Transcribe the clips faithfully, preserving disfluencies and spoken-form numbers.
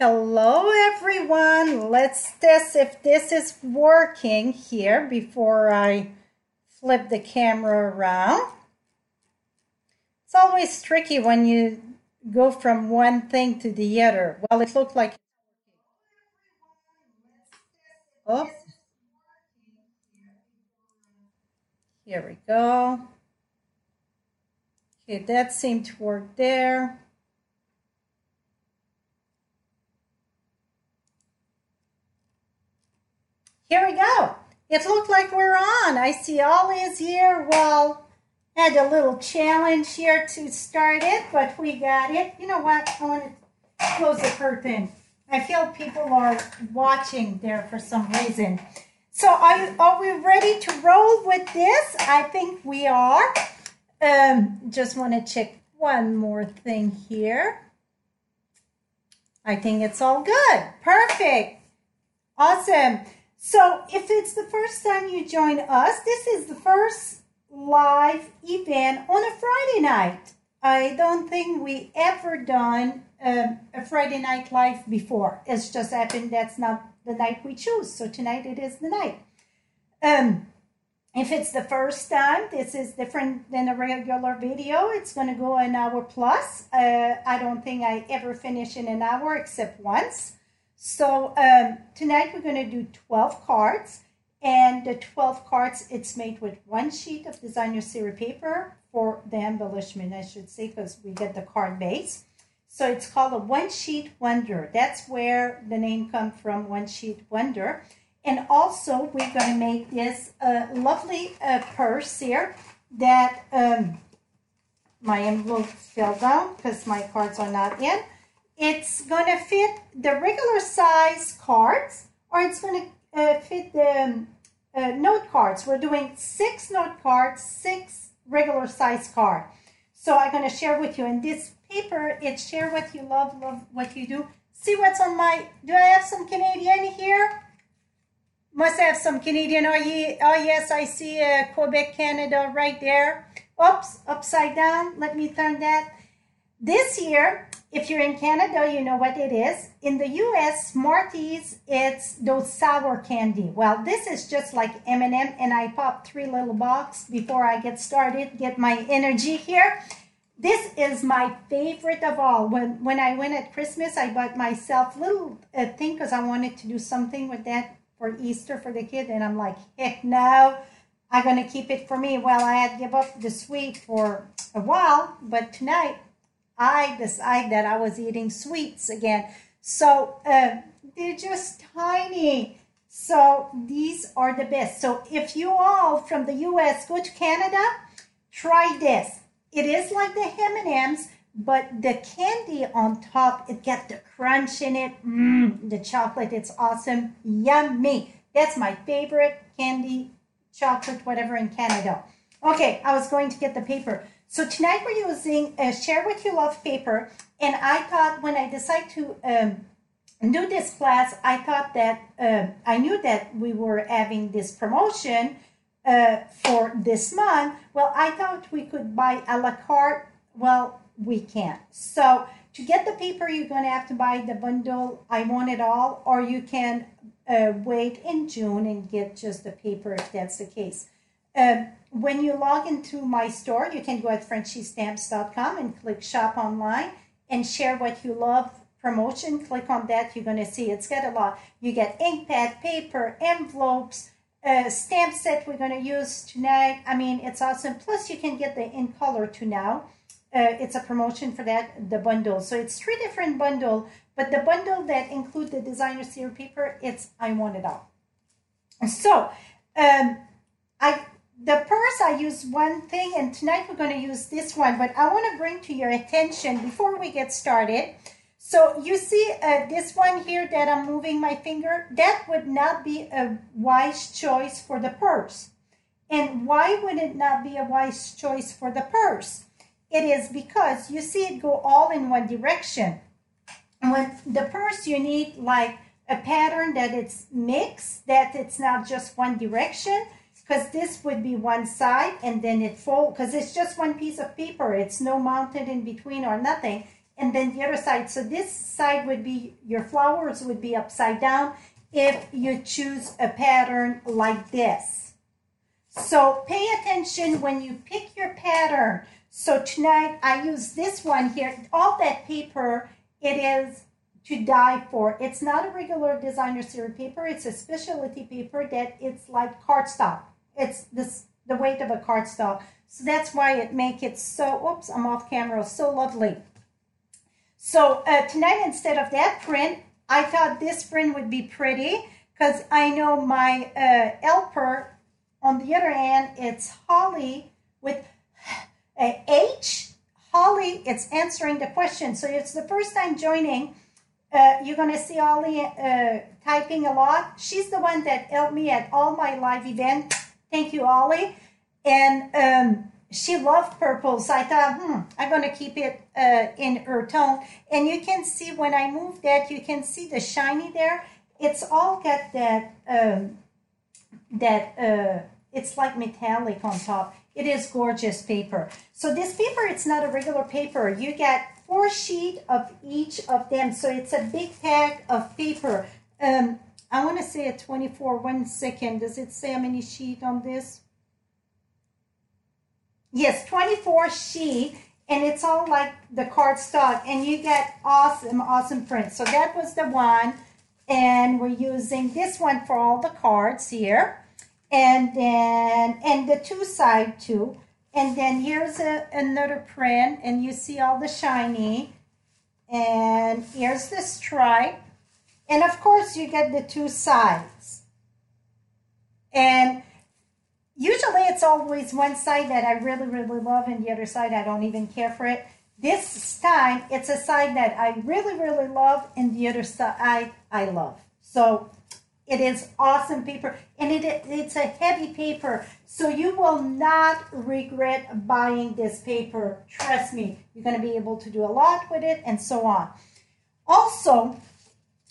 Hello everyone, let's test if this is working here before I flip the camera around. It's always tricky when you go from one thing to the other. Well, it looked like... Oh. Here we go. Okay, that seemed to work there. Here we go. It looked like we're on. I see Ollie is here. Well, had a little challenge here to start it, but we got it. You know what? I want to close the curtain. I feel people are watching there for some reason. So are, are we ready to roll with this? I think we are. Um, just want to check one more thing here. I think it's all good. Perfect. Awesome. So if it's the first time you join us, this is the first live event on a Friday night. I don't think we ever done um, a Friday night live before. It's just happened that's not the night we choose. So tonight it is the night. Um, if it's the first time, this is different than a regular video. It's going to go an hour plus. Uh, I don't think I ever finish in an hour except once. So um, tonight we're going to do twelve cards, and the twelve cards, it's made with one sheet of designer series paper for the embellishment, I should say, because we get the card base. So it's called a one sheet wonder. That's where the name comes from, one sheet wonder. And also we're going to make this uh, lovely uh, purse here that um, my envelope fell down because my cards are not in. It's going to fit the regular size cards, or it's going to uh, fit the um, uh, note cards. We're doing six note cards, six regular size cards. So I'm going to share with you in this paper. It's Share What You Love, Love What You Do. See what's on my... Do I have some Canadian here? Must have some Canadian. Oh, yeah, oh yes, I see uh, Quebec, Canada right there. Oops, upside down. Let me turn that. This year... If you're in Canada, you know what it is. In the U S, Smarties, it's those sour candy. Well, this is just like M and M, and I pop three little boxes before I get started, get my energy here. This is my favorite of all. When, when I went at Christmas, I bought myself little uh, thing because I wanted to do something with that for Easter for the kid, and I'm like, heck no, I'm going to keep it for me. Well, I had to give up the sweet for a while, but tonight, I decided that I was eating sweets again. So uh, they're just tiny. So these are the best. So if you all from the U S go to Canada, try this. It is like the M and M's, but the candy on top, it got the crunch in it. Mm, the chocolate, it's awesome. Yummy. That's my favorite candy, chocolate, whatever in Canada. Okay, I was going to get the paper. So tonight we're using a Share What You Love paper, and I thought when I decided to um, do this class, I thought that, uh, I knew that we were having this promotion uh, for this month. Well, I thought we could buy a la carte. Well, we can't. So to get the paper, you're going to have to buy the bundle, I Want It All, or you can uh, wait in June and get just the paper if that's the case. Uh, when you log into my store, you can go at Frenchie Stamps dot com and click Shop Online and Share What You Love promotion. Click on that. You're going to see it's got a lot. You get ink pad, paper, envelopes, uh, stamp set we're going to use tonight. I mean, it's awesome. Plus, you can get the in color too now. Uh, it's a promotion for that, the bundle. So it's three different bundles, but the bundle that includes the designer series paper, it's I Want It All. So, um, I... The purse, I used one thing, and tonight we're going to use this one, but I want to bring to your attention before we get started. So you see uh, this one here that I'm moving my finger? That would not be a wise choice for the purse. And why would it not be a wise choice for the purse? It is because you see it go all in one direction. And with the purse, you need like a pattern that it's mixed, that it's not just one direction. Because this would be one side and then it folds, because it's just one piece of paper. It's no mounted in between or nothing. and then the other side. So this side would be, your flowers would be upside down if you choose a pattern like this. So pay attention when you pick your pattern. So tonight I use this one here. All that paper, it is to die for. It's not a regular designer series paper. It's a specialty paper that it's like cardstock. It's this, the weight of a cardstock. So that's why it makes it so, oops, I'm off camera, so lovely. So uh, tonight, instead of that print, I thought this print would be pretty because I know my uh, helper, on the other hand, it's Holly with a H. Holly, it's answering the question. So it's the first time joining. Uh, you're going to see Ollie uh, typing a lot. She's the one that helped me at all my live events. Thank you, Ollie. And um, she loved purple. So I thought, hmm, I'm going to keep it uh, in her tone. And you can see when I move that, you can see the shiny there. It's all got that, um, that uh, it's like metallic on top. It is gorgeous paper. So this paper, it's not a regular paper. You get four sheets of each of them. So it's a big pack of paper. Um, I want to say a twenty-four, one second. Does it say how many sheets on this? Yes, twenty-four sheets. And it's all like the cardstock. And you get awesome, awesome prints. So that was the one. And we're using this one for all the cards here. And then, and the two side too. And then here's a, another print, and you see all the shiny. And here's the stripe. And of course, you get the two sides. And usually it's always one side that I really, really love, and the other side I don't even care for it. This time, it's a side that I really, really love, and the other side I, I love. So it is awesome paper, and it, it's a heavy paper, so you will not regret buying this paper. Trust me, you're going to be able to do a lot with it, and so on. Also,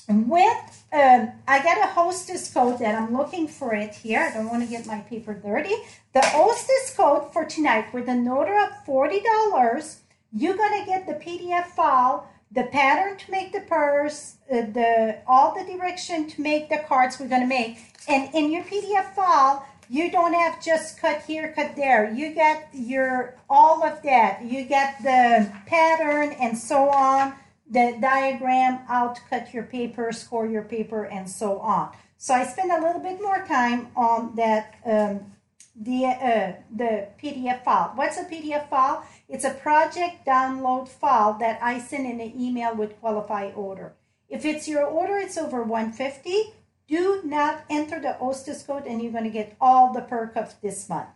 with, um, I got a hostess code that I'm looking for it here. I don't want to get my paper dirty. The hostess code for tonight, with an order of forty dollars, you're going to get the P D F file, the pattern to make the purse, uh, the all the direction to make the cards we're going to make. And in your P D F file, you don't have just cut here, cut there. You get your all of that. You get the pattern and so on, the diagram, how to cut your paper, score your paper, and so on. So I spend a little bit more time on that um, the uh, the P D F file. What's a P D F file? It's a project download file that I send in an email with qualify order. If it's your order, it's over one hundred fifty dollars. Do not enter the hostess code, and you're going to get all the perk of this month.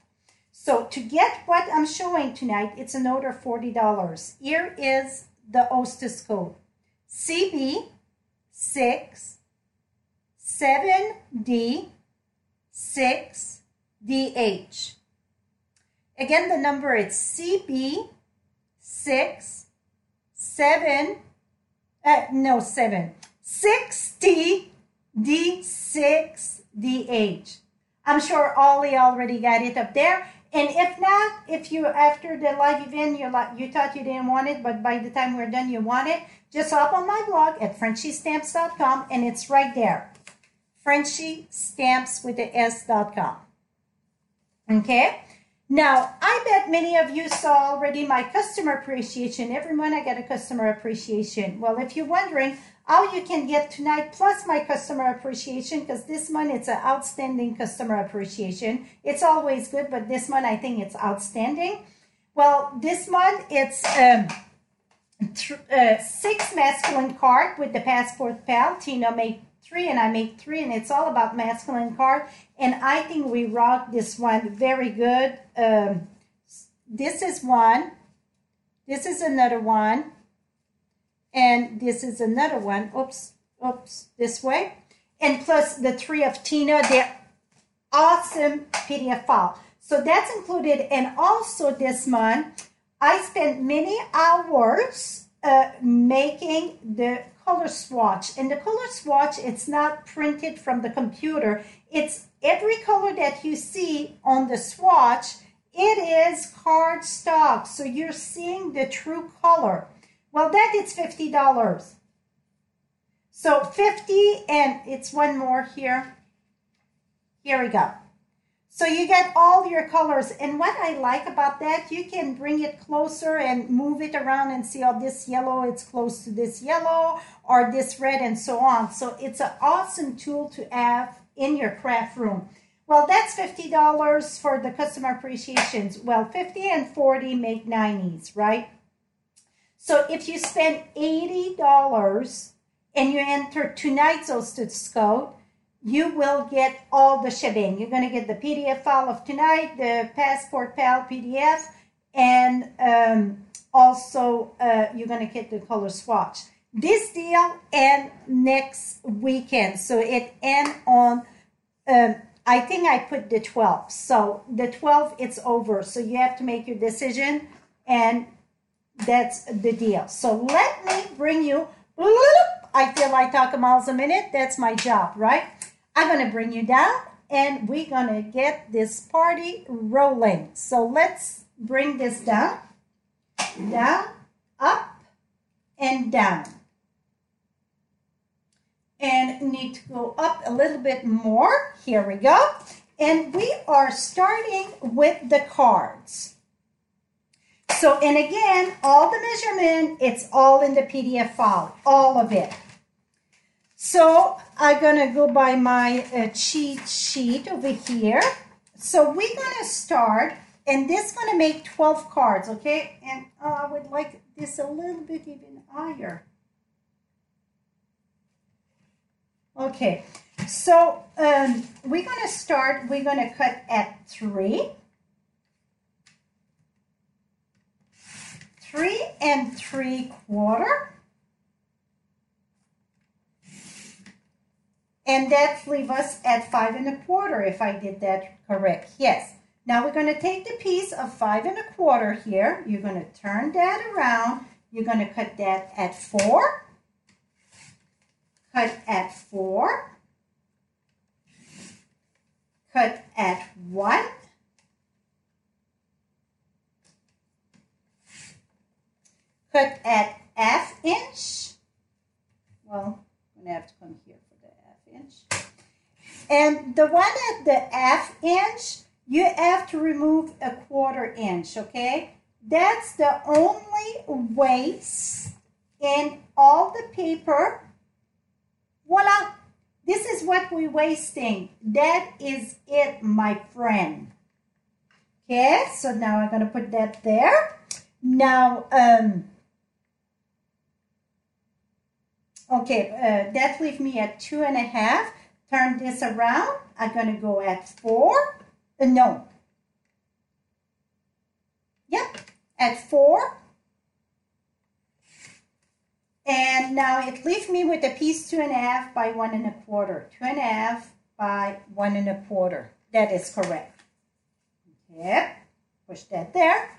So to get what I'm showing tonight, it's an order of forty dollars. Here is the hostess code: C B six seven D six D H. Again, the number is C B six seven, uh, no, seven, six D D six D H. I'm sure Ollie already got it up there. And if not, if you, after the live event, you're like, you thought you didn't want it, but by the time we're done, you want it, just hop on my blog at Frenchie Stamps dot com, and it's right there. FrenchieStamps with the S dot com. Okay, now I bet many of you saw already my customer appreciation. Every month I get a customer appreciation. Well, if you're wondering how you can get tonight plus my customer appreciation, because this month it's an outstanding customer appreciation. It's always good, but this month I think it's outstanding. Well, this month it's um, uh, six masculine card with the Passport Pal. Tina made three and I made three, and it's all about masculine card, and I think we rocked this one very good. Um, this is one, this is another one, and this is another one, oops, oops, this way, and plus the three of Tina. They're awesome P D F file, so that's included. And also this month I spent many hours uh, making the color swatch, and the color swatch, it's not printed from the computer. It's every color that you see on the swatch, it is cardstock, so you're seeing the true color. Well, that is fifty dollars. So fifty, and it's one more here. Here we go. So you get all your colors. And what I like about that, you can bring it closer and move it around and see, oh, this yellow, it's close to this yellow, or this red, and so on. So it's an awesome tool to have in your craft room. Well, that's fifty dollars for the customer appreciations. Well, fifty and forty make nineties, right? So if you spend eighty dollars and you enter tonight's Hostess Code, you will get all the shebang. You're going to get the P D F file of tonight, the Passport Pal P D F, and um, also uh, you're going to get the color swatch. This deal ends next weekend. So it ends on, um, I think I put the twelfth. So the twelfth, it's over. So you have to make your decision, and that's the deal. So let me bring you, I feel like talking miles a minute. That's my job, right? I'm going to bring you down, and we're going to get this party rolling. So let's bring this down, down, up, and down. And need to go up a little bit more. Here we go. And we are starting with the cards. So, and again, all the measurement, it's all in the P D F file, all of it. So I'm going to go by my uh, cheat sheet over here. So we're going to start, and this is going to make twelve cards, okay? And uh, I would like this a little bit even higher. Okay, so um, we're going to start, we're going to cut at three. Three and three quarter. And that leaves us at five and a quarter, if I did that correct. Yes. Now we're going to take the piece of five and a quarter here. You're going to turn that around. You're going to cut that at four. Cut at four. Cut at one. Cut at half inch. Well, I'm going to have to come here for the half inch. And the one at the half inch, you have to remove a quarter inch, okay? That's the only waste in all the paper. Voila! This is what we're wasting. That is it, my friend. Okay, so now I'm going to put that there. Now, um... okay, uh, that leaves me at two and a half. Turn this around. I'm going to go at four. Uh, no. Yep, at four. And now it leaves me with a piece two and a half by one and a quarter. Two and a half by one and a quarter. That is correct. Yep, push that there.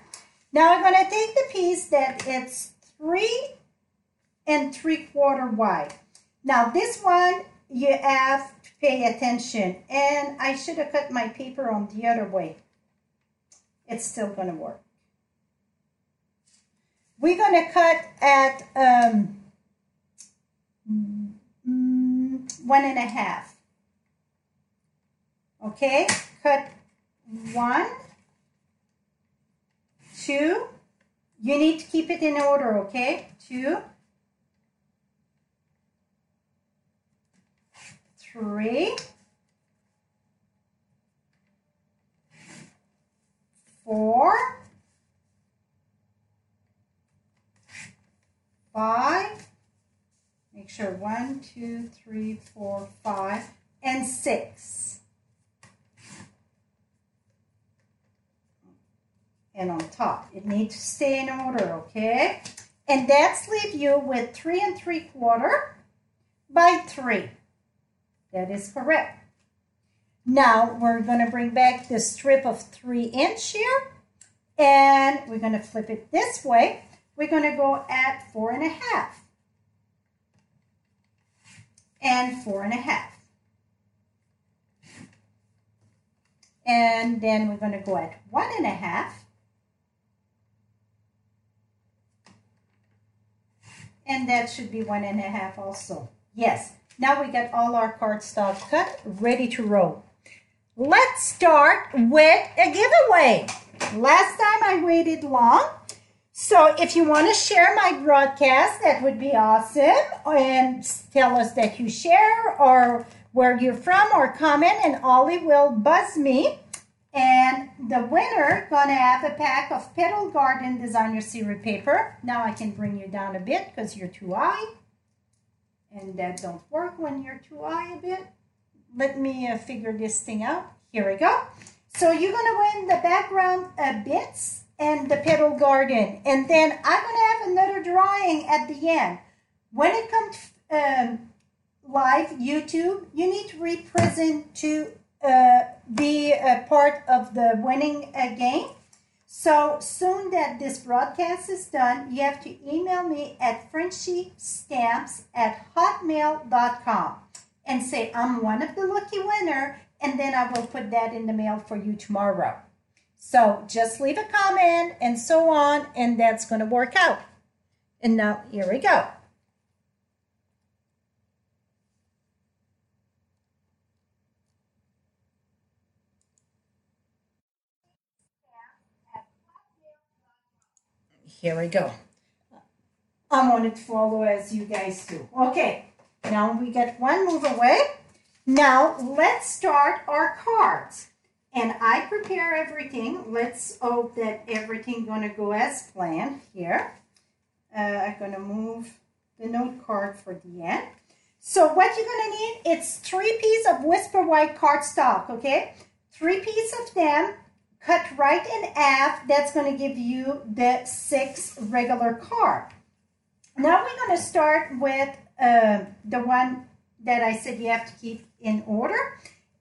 Now I'm going to take the piece that it's three and three-quarter wide. Now this one, you have to pay attention. And I should have cut my paper on the other way. It's still going to work. We're going to cut at um, one and a half. Okay, cut one, two. You need to keep it in order, okay? Two. Three, four, five, make sure one, two, three, four, five, and six. And on top, it needs to stay in order, okay? And that's leave you with three and three quarter by three. That is correct. Now we're going to bring back the strip of three inch here, and we're going to flip it this way. We're going to go at four and a half and four and a half. And then we're going to go at one and a half and that should be one and a half also. Yes, now we got all our cardstock cut, ready to roll. Let's start with a giveaway. Last time I waited long, so if you want to share my broadcast, that would be awesome, and tell us that you share or where you're from or comment, and Ollie will buzz me. And the winner gonna have a pack of Petal Garden Designer Series paper. Now I can bring you down a bit because you're too high, and that don't work when you're too high a bit. Let me uh, figure this thing out. Here we go. So you're gonna win the background uh, bits and the Petal Garden, and then I'm gonna have another drawing at the end. When it comes um, live YouTube, you need to represent to. Uh, be a part of the winning uh, game. So soon that this broadcast is done, you have to email me at Frenchie Stamps at hotmail dot com and say I'm one of the lucky winner, and then I will put that in the mail for you tomorrow. So just leave a comment and so on, and that's going to work out. And now here we go. Here we go. I want to follow as you guys do. Okay, now we get one move away. Now let's start our cards. And I prepare everything. Let's hope that everything's going to go as planned here. Uh, I'm going to move the note card for the end. So what you're going to need, it's three pieces of Whisper White cardstock, okay? Three pieces of them. Cut right in half, that's going to give you the six regular card. Now we're going to start with uh, the one that I said you have to keep in order.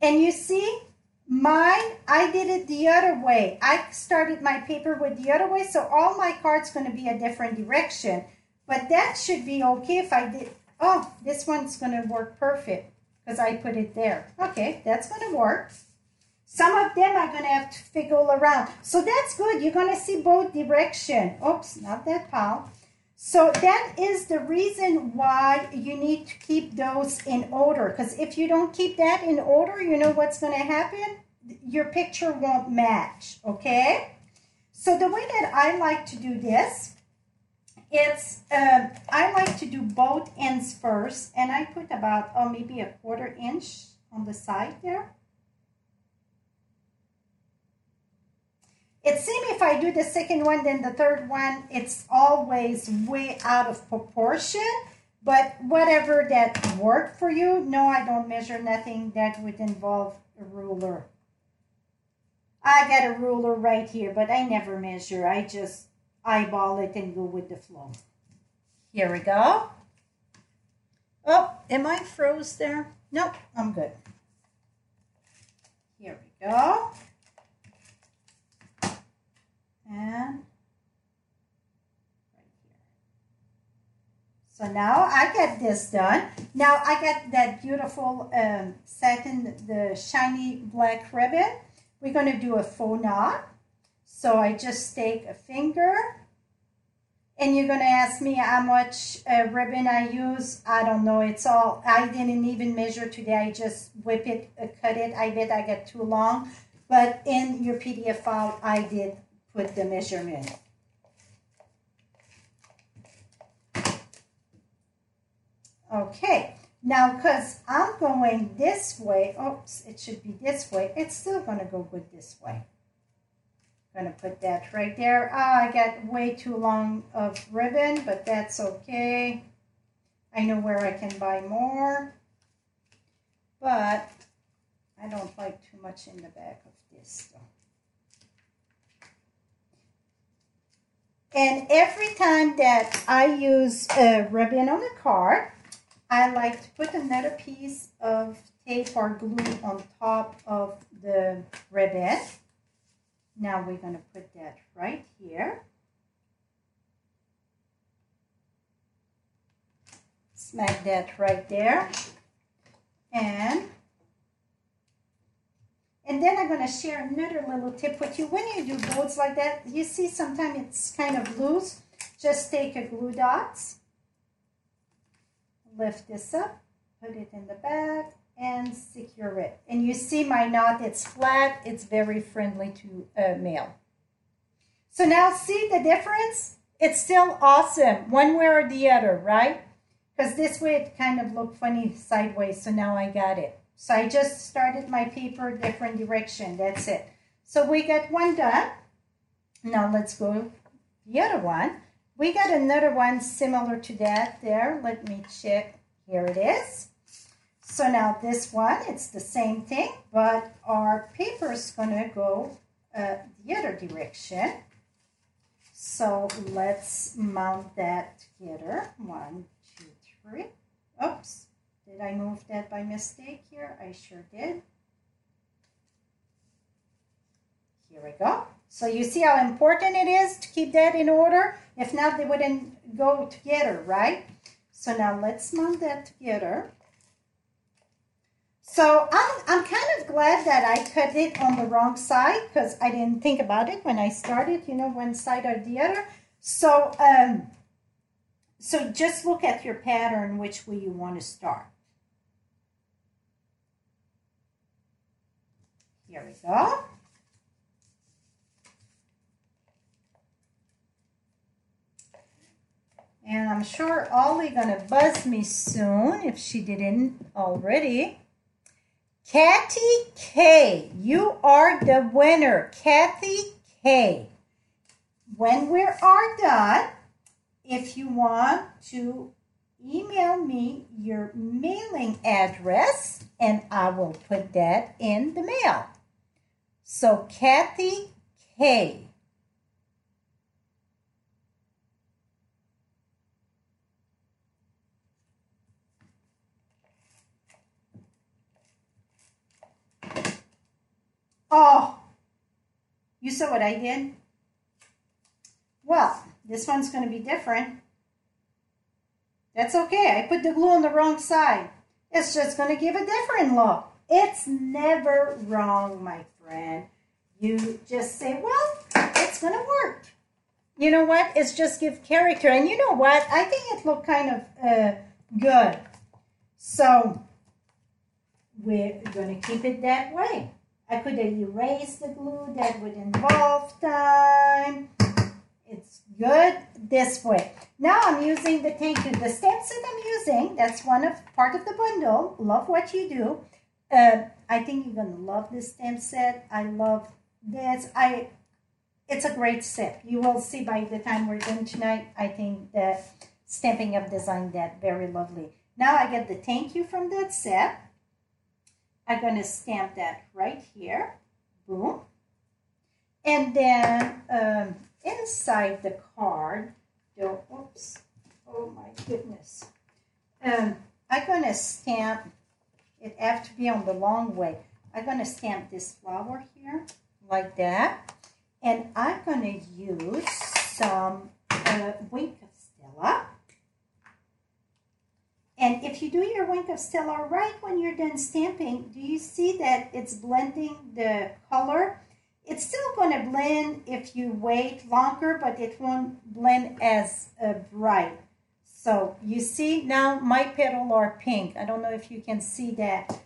And you see, mine, I did it the other way. I started my paper with the other way, so all my cards going to be a different direction. But that should be okay if I did... Oh, this one's going to work perfect because I put it there. Okay, that's going to work. Some of them are going to have to figgle around. So that's good. You're going to see both directions. Oops, not that pile. So that is the reason why you need to keep those in order. Because if you don't keep that in order, you know what's going to happen? Your picture won't match, okay? So the way that I like to do this, it's um, I like to do both ends first. And I put about, oh, maybe a quarter inch on the side there. It seems if I do the second one, then the third one, it's always way out of proportion. But whatever that worked for you, no, I don't measure nothing that would involve a ruler. I got a ruler right here, but I never measure. I just eyeball it and go with the flow. Here we go. Oh, am I froze there? Nope, I'm good. Here we go. And right here. So now I got this done. Now I got that beautiful um, satin, the shiny black ribbon. We're going to do a faux knot. So I just take a finger, and you're going to ask me how much uh, ribbon I use. I don't know. It's all, I didn't even measure today. I just whip it, uh, cut it. I bet I got too long. But in your P D F file, I did with the measurement. Okay, now because I'm going this way, oops, it should be this way, it's still going to go good this way. I'm going to put that right there. Oh, I got way too long of ribbon, but that's okay. I know where I can buy more, but I don't like too much in the back of this though. And every time that I use a ribbon on a card, I like to put another piece of tape or glue on top of the ribbon. Now we're going to put that right here. Smack that right there. And, and then I'm going to share another little tip with you. When you do boards like that, you see sometimes it's kind of loose. Just take a glue dot lift this up, put it in the bag, and secure it. And you see my knot, it's flat, it's very friendly to uh, mail. So now see the difference? It's still awesome, one way or the other, right? Because this way it kind of looked funny sideways, so now I got it. So I just started my paper different direction, that's it. So we got one done. Now let's go the other one. We got another one similar to that there. Let me check. Here it is. So now this one, it's the same thing, but our paper's gonna go uh, the other direction. So let's mount that together. One, two, three. Oops, did I move that by mistake here? I sure did. Here we go. So you see how important it is to keep that in order? If not, they wouldn't go together, right? So now let's mount that together. So I'm, I'm kind of glad that I cut it on the wrong side because I didn't think about it when I started, you know, one side or the other. So, um, so just look at your pattern, which way you want to start. Here we go. And I'm sure Ollie's gonna buzz me soon if she didn't already. Kathy K, you are the winner, Kathy K. When we are done, if you want to email me your mailing address, and I will put that in the mail. So Kathy K. Oh, you saw what I did? Well, this one's going to be different. That's okay. I put the glue on the wrong side. It's just going to give a different look. It's never wrong, my friend. You just say, well, it's going to work. You know what? It's just give character. And you know what? I think it looked kind of uh, good. So we're going to keep it that way. I could erase the glue, that would involve time. It's good this way. Now I'm using the thank you. The stamps that I'm using, that's one of part of the bundle. Love what you do. Uh, I think you're gonna love this stamp set. I love this. I it's a great set. You will see by the time we're done tonight. I think that Stamping Up designed that very lovely. Now I get the thank you from that set. I'm going to stamp that right here, boom. And then um, inside the card, though, oops, oh my goodness. Um, I'm going to stamp, it has to be on the long way. I'm going to stamp this flower here, like that. And I'm going to use some uh, Wink of Stella. And if you do your Wink of Stella right when you're done stamping, do you see that it's blending the color? It's still going to blend if you wait longer, but it won't blend as uh, bright. So you see now my petals are pink. I don't know if you can see that.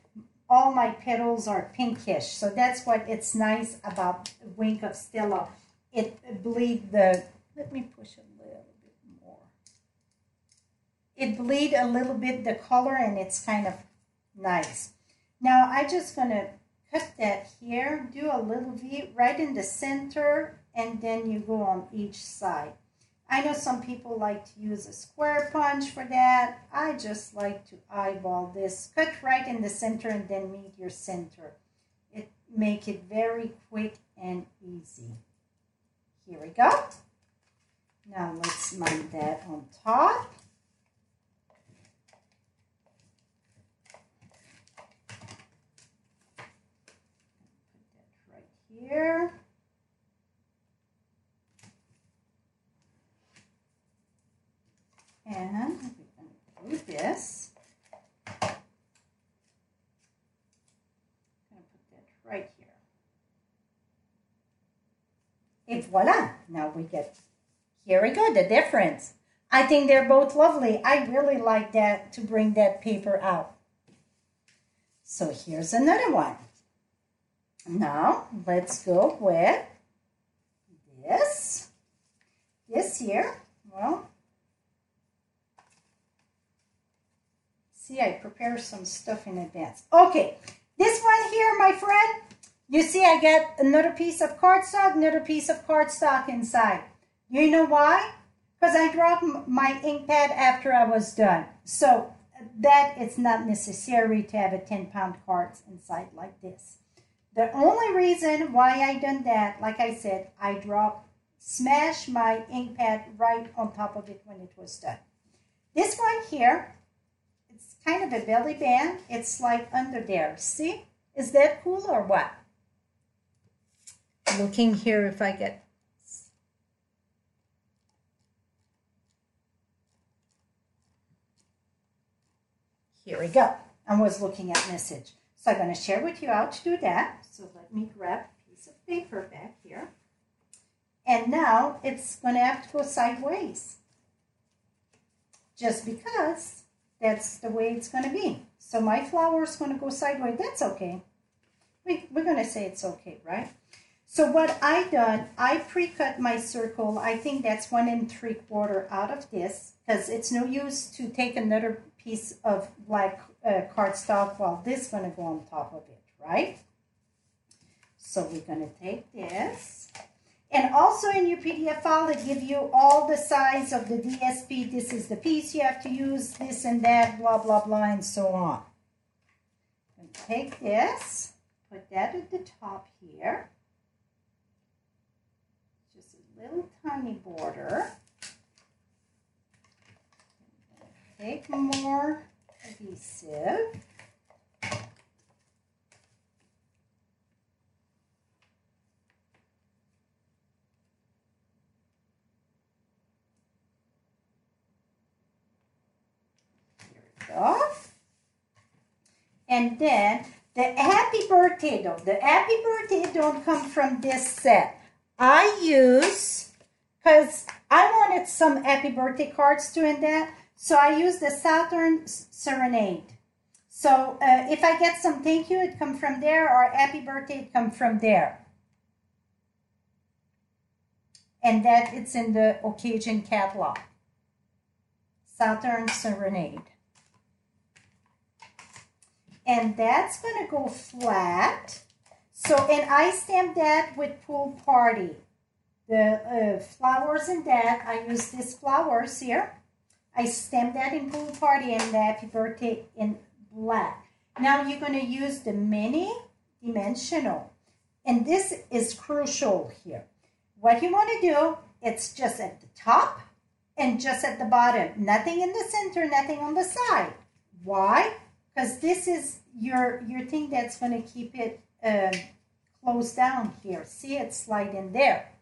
All my petals are pinkish. So that's what it's nice about Wink of Stella. It bleeds the, let me push it. It bleed a little bit the color and it's kind of nice. Now I'm just gonna cut that here, do a little V right in the center, and then you go on each side. I know some people like to use a square punch for that. I just like to eyeball this. Cut right in the center and then meet your center. It make it very quick and easy. Here we go. Now let's mount that on top. Here. And we're going to do this. I'm going to put that right here. Et voila! Now we get, here we go, the difference. I think they're both lovely. I really like that, to bring that paper out. So here's another one. Now let's go with this. This here, well, see, I prepared some stuff in advance. Okay, this one here, my friend, you see I got another piece of cardstock, another piece of cardstock inside. You know why? Because I dropped my ink pad after I was done. So that it's not necessary to have a ten pound cards inside like this. The only reason why I done that, like I said, I dropped, smashed my ink pad right on top of it when it was done. This one here, it's kind of a belly band. It's like under there. See? Is that cool or what? Looking here if I get... Here we go. I was looking at message. So I'm going to share with you how to do that. So let me grab a piece of paper back here. And now it's going to have to go sideways. Just because that's the way it's going to be. So my flower is going to go sideways. That's okay. We, we're going to say it's okay, right? So what I done, I pre-cut my circle. I think that's one and three quarter out of this, because it's no use to take another piece of black uh, cardstock while this is going to go on top of it, right? So we're going to take this. And also in your P D F file, it gives you all the size of the D S P. This is the piece you have to use, this and that, blah, blah, blah, and so on. And take this, put that at the top here. Just a little tiny border. Take more adhesive. Off. And then the happy birthday though. The happy birthday don't come from this set. I use, because I wanted some happy birthday cards too in that, so I use the Southern Serenade. So uh, if I get some thank you, it come from there, or happy birthday, it come from there. And that it's in the occasion catalog. Southern Serenade. And that's going to go flat. So, and I stamped that with Pool Party. The uh, flowers in that, I use these flowers here. I stamped that in Pool Party and the Happy Birthday in black. Now you're going to use the mini dimensional. And this is crucial here. What you want to do, it's just at the top and just at the bottom. Nothing in the center, nothing on the side. Why? Because this is your, your thing that's going to keep it um, closed down here. See, it's sliding there.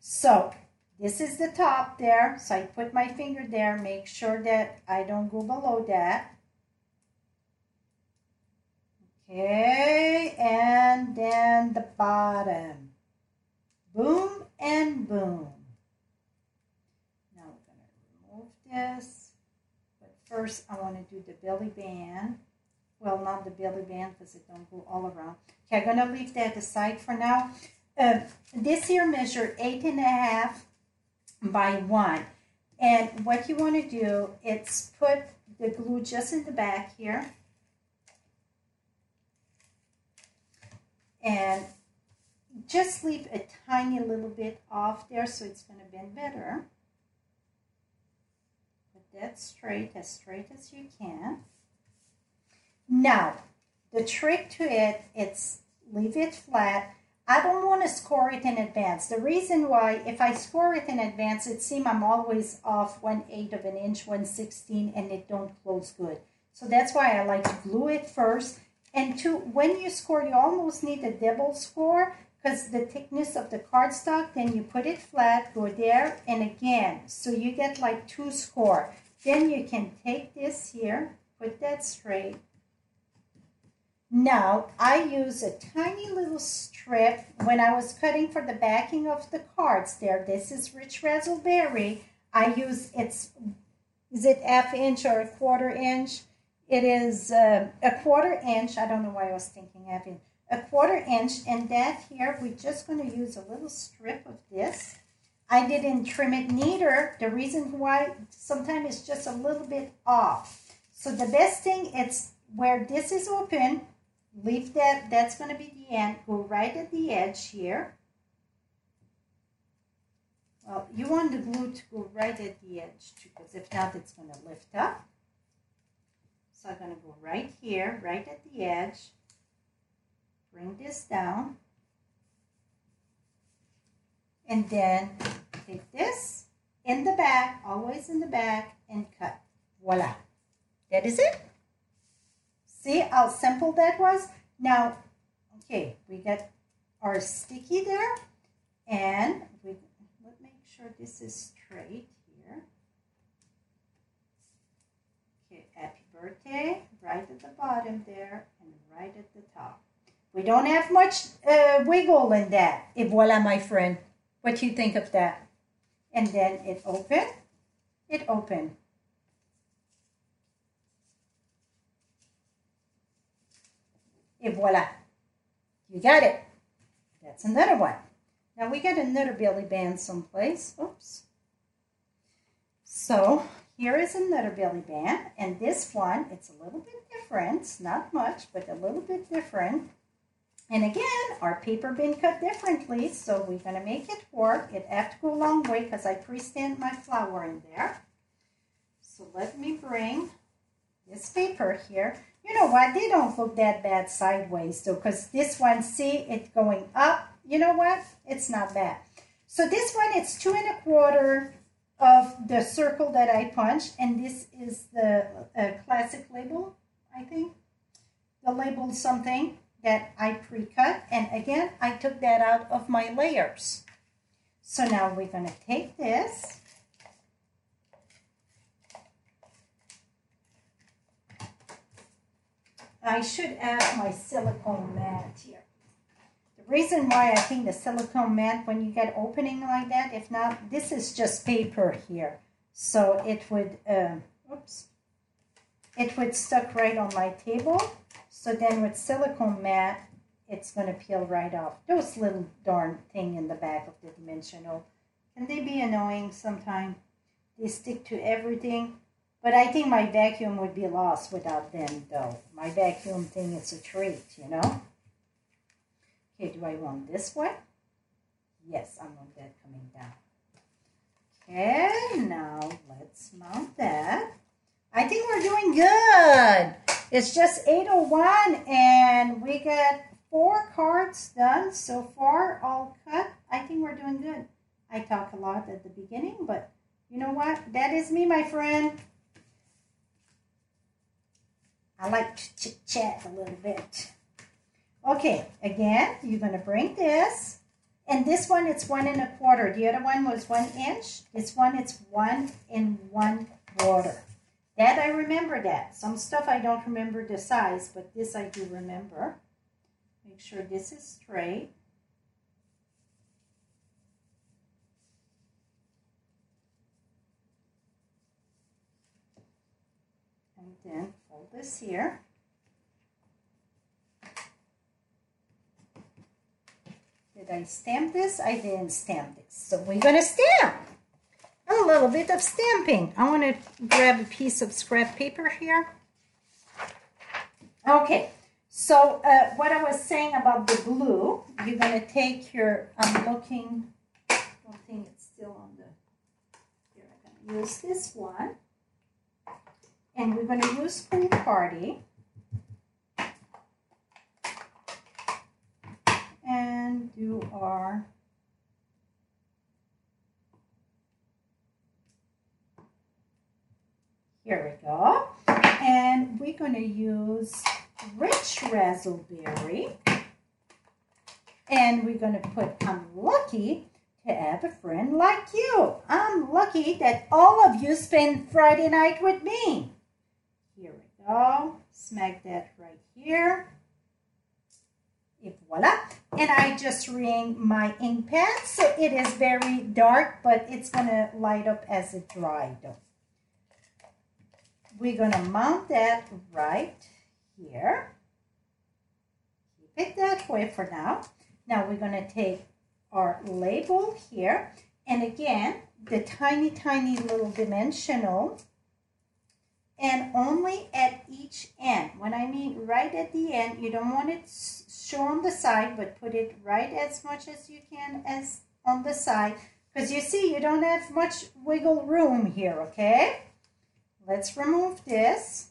So this is the top there. So I put my finger there. Make sure that I don't go below that. Okay. And then the bottom. Boom and boom. Now we're going to remove this. First, I want to do the belly band. Well, not the belly band because it don't go all around. Okay, I'm going to leave that aside for now. Uh, this here measure eight and a half by one. And what you want to do is put the glue just in the back here. And just leave a tiny little bit off there so it's going to bend better. That's straight, as straight as you can. Now, the trick to it, it's leave it flat. I don't want to score it in advance. The reason why, if I score it in advance, it seems I'm always off one eighth of an inch, one sixteenth, and it don't close good. So that's why I like to glue it first. And two, when you score, you almost need a double score because the thickness of the cardstock, then you put it flat, go there, and again. So you get like two score. Then you can take this here, put that straight. Now, I use a tiny little strip. When I was cutting for the backing of the cards there, this is Rich Razzleberry. I use, it's, is it half inch or a quarter inch? It is uh, a quarter inch. I don't know why I was thinking half inch. A quarter inch, and that here, we're just going to use a little strip of this. I didn't trim it neither. The reason why, sometimes it's just a little bit off. So the best thing is where this is open, leave that, that's going to be the end. Go right at the edge here. Well, you want the glue to go right at the edge too, because if not, it's going to lift up. So I'm going to go right here, right at the edge. Bring this down. And then take this in the back, always in the back, and cut. Voila. That is it. See how simple that was? Now, okay, we got our sticky there. And we, let's make sure this is straight here. Okay, happy birthday. Right at the bottom there and right at the top. We don't have much uh, wiggle in that. Et voila, my friend. What do you think of that? And then it open, it open. Et voila. You got it. That's another one. Now we got another belly band someplace. Oops. So here is another belly band. And this one, it's a little bit different. Not much, but a little bit different. And again, our paper been cut differently, so we're going to make it work. It have to go a long way because I pre-stand my flower in there. So let me bring this paper here. You know what? They don't look that bad sideways, though, because this one, see, it going up. You know what? It's not bad. So this one, it's two and a quarter of the circle that I punched, and this is the uh, classic label, I think. The label something that I pre-cut, and again, I took that out of my layers. So now we're going to take this, I should add my silicone mat here. The reason why I think the silicone mat, when you get opening like that, if not, this is just paper here, so it would, uh, oops, it would stuck right on my table. So then with silicone mat, it's going to peel right off. Those little darn thing in the back of the dimensional. Can they be annoying sometimes? They stick to everything. But I think my vacuum would be lost without them, though. My vacuum thing is a treat, you know? Okay, do I want this one? Yes, I want that coming down. Okay, now let's mount that. I think we're doing good. It's just eight oh one, and we got four cards done so far, all cut. I think we're doing good. I talk a lot at the beginning, but you know what? That is me, my friend. I like to chit-chat a little bit. Okay, again, you're going to bring this. And this one, it's one and a quarter. The other one was one inch. This one, it's one and one quarter. That I remember that. Some stuff I don't remember the size, but this I do remember. Make sure this is straight. And then fold this here. Did I stamp this? I didn't stamp this. So we're going to stamp. A little bit of stamping. I want to grab a piece of scrap paper here. Okay, so uh, what I was saying about the glue, you're going to take your, I'm looking, I don't think it's still on the, here I'm going to use this one. And we're going to use Pool Party. And do our here we go. And we're going to use Rich Razzleberry. And we're going to put, I'm lucky to have a friend like you. I'm lucky that all of you spend Friday night with me. Here we go. Smack that right here. Et voila. And I just ring my ink pad, so it is very dark, but it's going to light up as it dries. We're going to mount that right here. Keep it that way for now. Now we're going to take our label here. And again, the tiny, tiny little dimensional. And only at each end. When I mean right at the end, you don't want it shown on the side, but put it right as much as you can as on the side. Because you see, you don't have much wiggle room here, okay? Let's remove this.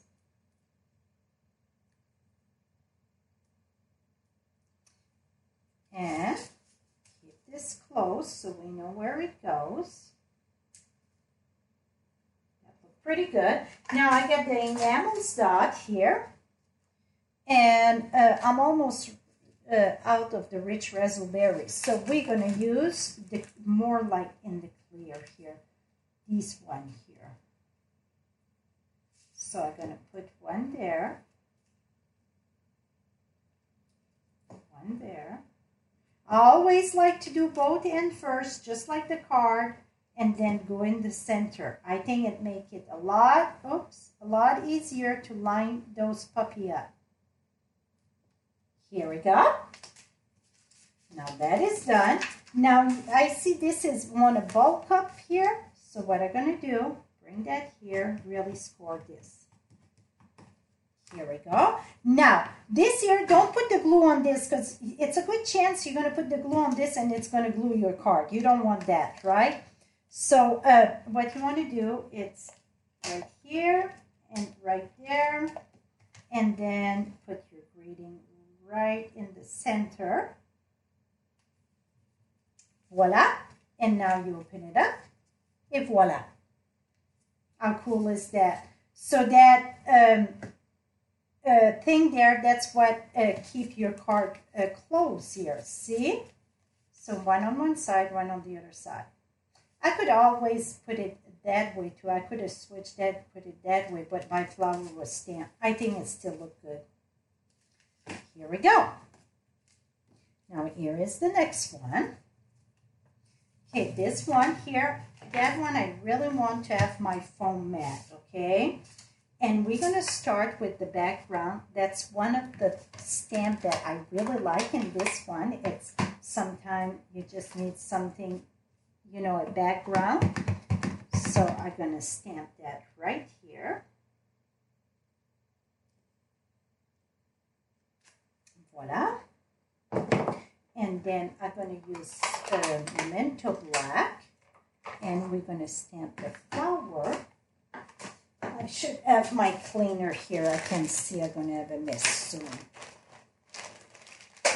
And keep this close so we know where it goes. That looked pretty good. Now I got the enamel dot here. And uh, I'm almost uh, out of the Rich Razzleberry. So we're going to use the more like in the clear here. This one here. So I'm going to put one there. One there. I always like to do both ends first, just like the card, and then go in the center. I think it makes it a lot, oops, a lot easier to line those puppy up. Here we go. Now that is done. Now I see this is one of bulk up here. So what I'm going to do, bring that here, really score this. Here we go. Now, this here, don't put the glue on this because it's a good chance you're going to put the glue on this and it's going to glue your card. You don't want that, right? So uh, what you want to do, it's right here and right there. And then put your greeting right in the center. Voila. And now you open it up. Et voila. How cool is that? So that... Um, Uh, thing there, that's what uh, keep your card uh, closed here, see? So one on one side, one on the other side. I could always put it that way too. I could have switched that, put it that way, but my flower was stamped. I think it still looked good. Here we go. Now here is the next one. Okay, this one here, that one I really want to have my foam mat, okay? And we're going to start with the background. That's one of the stamps that I really like in this one. It's sometimes you just need something, you know, a background. So I'm going to stamp that right here. Voila. And then I'm going to use uh, Memento Black. And we're going to stamp the flower. I should have my cleaner here. I can see I'm going to have a mess soon.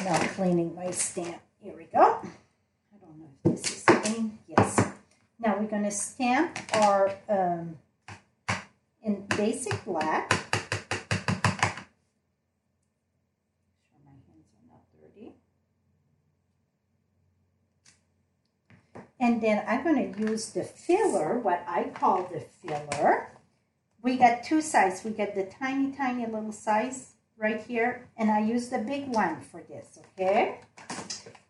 Now cleaning my stamp. Here we go. I don't know if this is clean. Yes. Now we're going to stamp our um, in basic black. Sure my hands are not dirty. And then I'm going to use the filler, what I call the filler. We got two sizes. We got the tiny, tiny little size right here, and I use the big one for this, okay?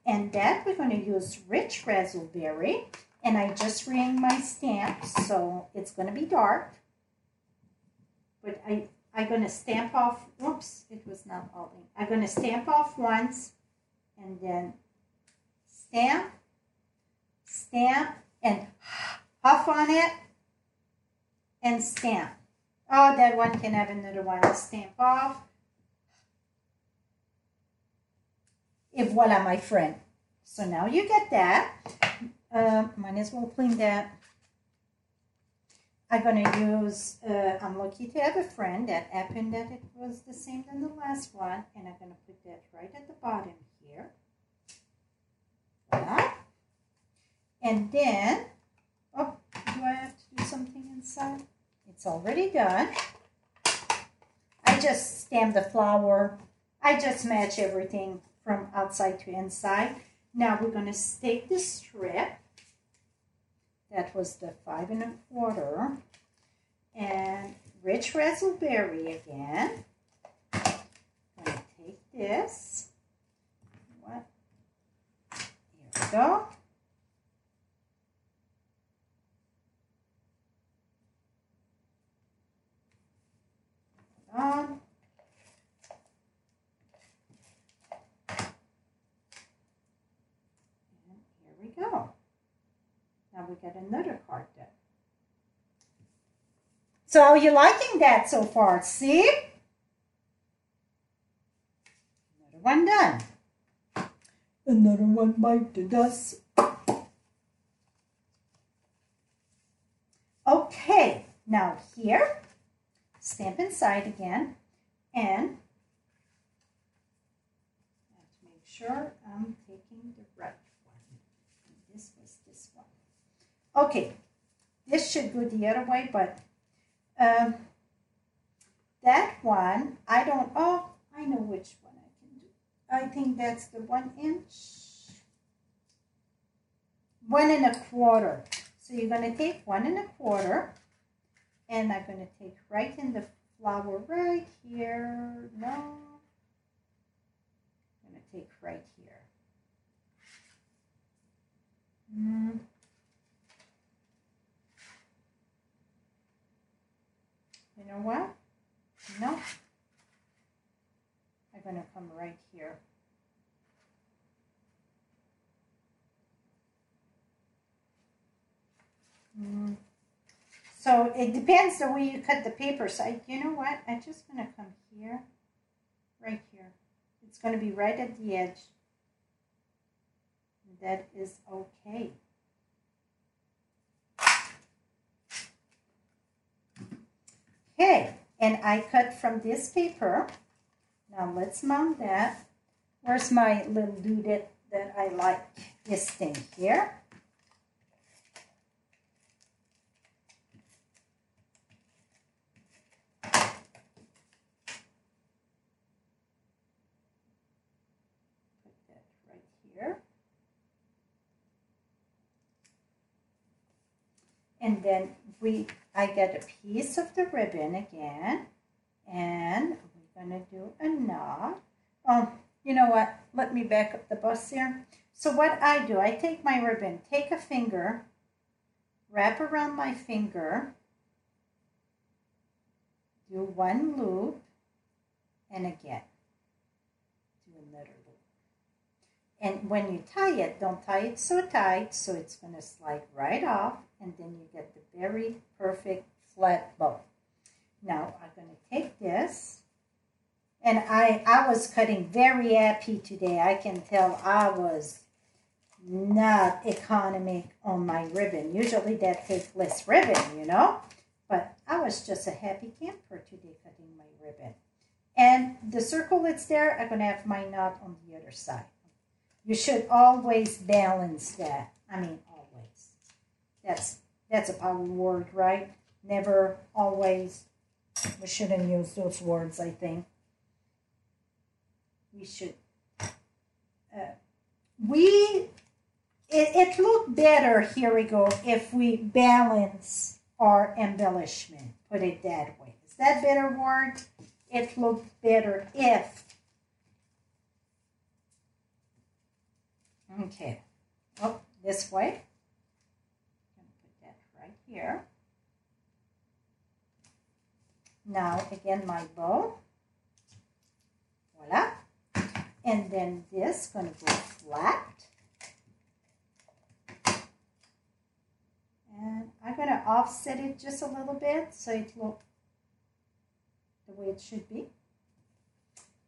And that we're going to use Rich Razzleberry, and I just ring my stamp, so it's going to be dark. But I, I'm going to stamp off, oops, it was not all in. I'm going to stamp off once, and then stamp, stamp, and huff on it, and stamp. Oh, that one can have another one. Stamp off. Et voila, my friend. So now you get that. Uh, might as well clean that. I'm going to use, uh, I'm lucky to have a friend. That happened that it was the same than the last one. And I'm going to put that right at the bottom here. Voila. And then, oh, do I have to do something inside? It's already done. I just stamp the flower. I just match everything from outside to inside. Now we're going to take the strip. That was the five and a quarter. And Rich Razzleberry again. I'm going to take this. so. On. And here we go. Now we get another card deck. So how are you liking that so far? See? Another one done. Another one bite the dust. Okay, now here. Stamp inside again, and I have to make sure I'm taking the right one. This was this one. Okay, this should go the other way, but um, that one, I don't, oh, I know which one I can do. I think that's the one inch, one and a quarter. So you're going to take one and a quarter. And I'm going to take right in the flower right here. No. I'm going to take right here. Mm. You know what? No. I'm going to come right here. Mm. So it depends the way you cut the paper. So I, you know what? I'm just going to come here, right here. It's going to be right at the edge. That is okay. Okay, and I cut from this paper. Now let's mount that. Where's my little doodad that I like? This thing here. And then we, I get a piece of the ribbon again, and we're going to do a knot. Um, you know what? Let me back up the bus here. So what I do, I take my ribbon, take a finger, wrap around my finger, do one loop, and again, do another loop. And when you tie it, don't tie it so tight, so it's going to slide right off. And then you get the very perfect flat bow. Now I'm going to take this, and I, I was cutting very happy today. I can tell I was not economic on my ribbon. Usually that takes less ribbon, you know. But I was just a happy camper today cutting my ribbon. And the circle that's there, I'm going to have my knot on the other side. You should always balance that. I mean, That's, that's a power word, right? Never, always. We shouldn't use those words, I think. We should. Uh, we, it, it looked better, here we go, if we balance our embellishment. Put it that way. Is that better word? It looked better if. Okay. Oh, this way. Here. Now again my bow, voila, and then this is going to go flat, and I'm going to offset it just a little bit so it looks the way it should be,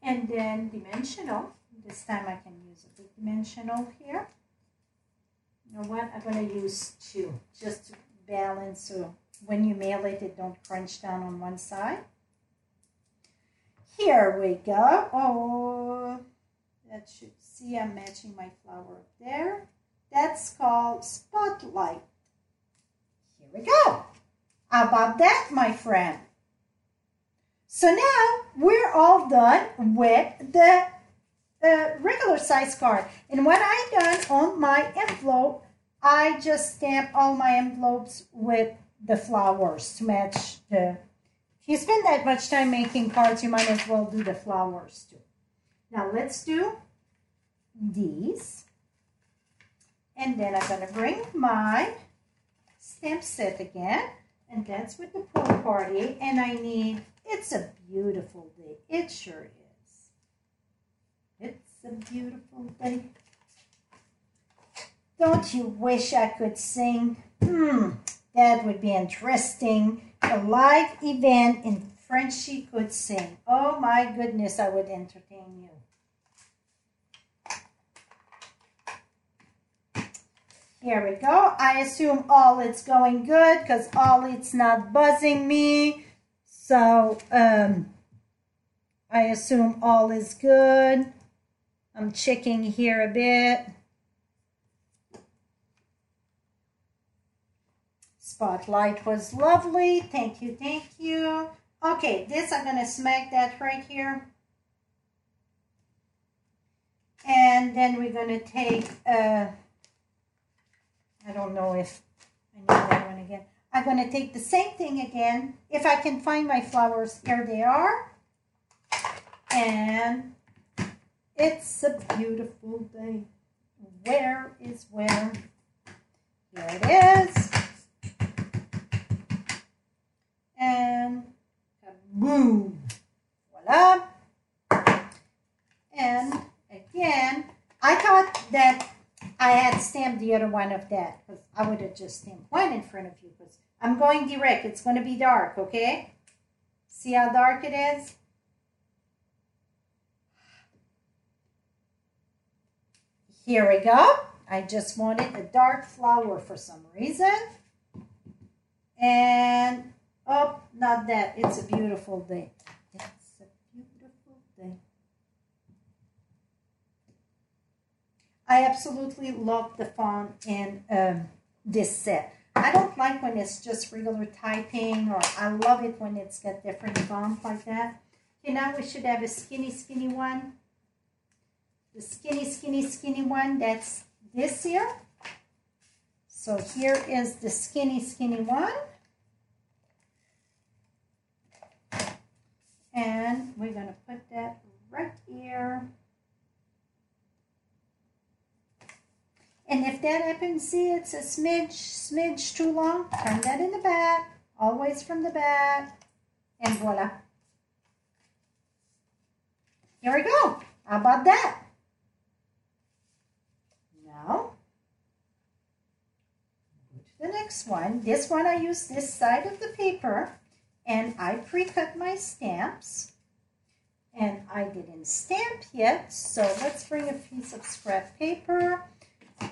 and then dimensional, this time I can use a big dimensional here, you know what, I'm going to use two, just to balance, so when you mail it, it don't crunch down on one side. Here we go. Oh, that should see I'm matching my flower up there. That's called spotlight. Here we go. How about that, my friend? So now we're all done with the uh, regular size card. And what I done on my envelope, I just stamp all my envelopes with the flowers to match the... If you spend that much time making cards, you might as well do the flowers too. Now let's do these. And then I'm going to bring my stamp set again, and that's with the pool party. And I need, it's a beautiful day. It sure is. It's a beautiful day. Don't you wish I could sing? Hmm, that would be interesting. A live event in Frenchie could sing. Oh my goodness, I would entertain you. Here we go. I assume all it's going good because all it's not buzzing me. So um, I assume all is good. I'm checking here a bit. Spotlight was lovely. Thank you, thank you. Okay, this I'm going to smack that right here. And then we're going to take, uh, I don't know if I need that one again. I'm going to take the same thing again. If I can find my flowers, here they are. And it's a beautiful day. Where is where? Here it is. And boom, voila. And again, I thought that I had stamped the other one of that because I would have just stamped one in front of you because I'm going direct. It's going to be dark, okay? See how dark it is? Here we go. I just wanted a dark flower for some reason. And oh, not that. It's a beautiful day. It's a beautiful day. I absolutely love the font in um, this set. I don't like when it's just regular typing, or I love it when it's got different fonts like that. You know, we should have a skinny, skinny one. The skinny, skinny, skinny one, that's this here. So here is the skinny, skinny one. And we're going to put that right here. And if that happens, see, it's a smidge, smidge too long. Turn that in the back, always from the back. And voila. Here we go. How about that? Now, go to the next one. This one, I use this side of the paper. And I pre-cut my stamps, and I didn't stamp yet, so let's bring a piece of scrap paper.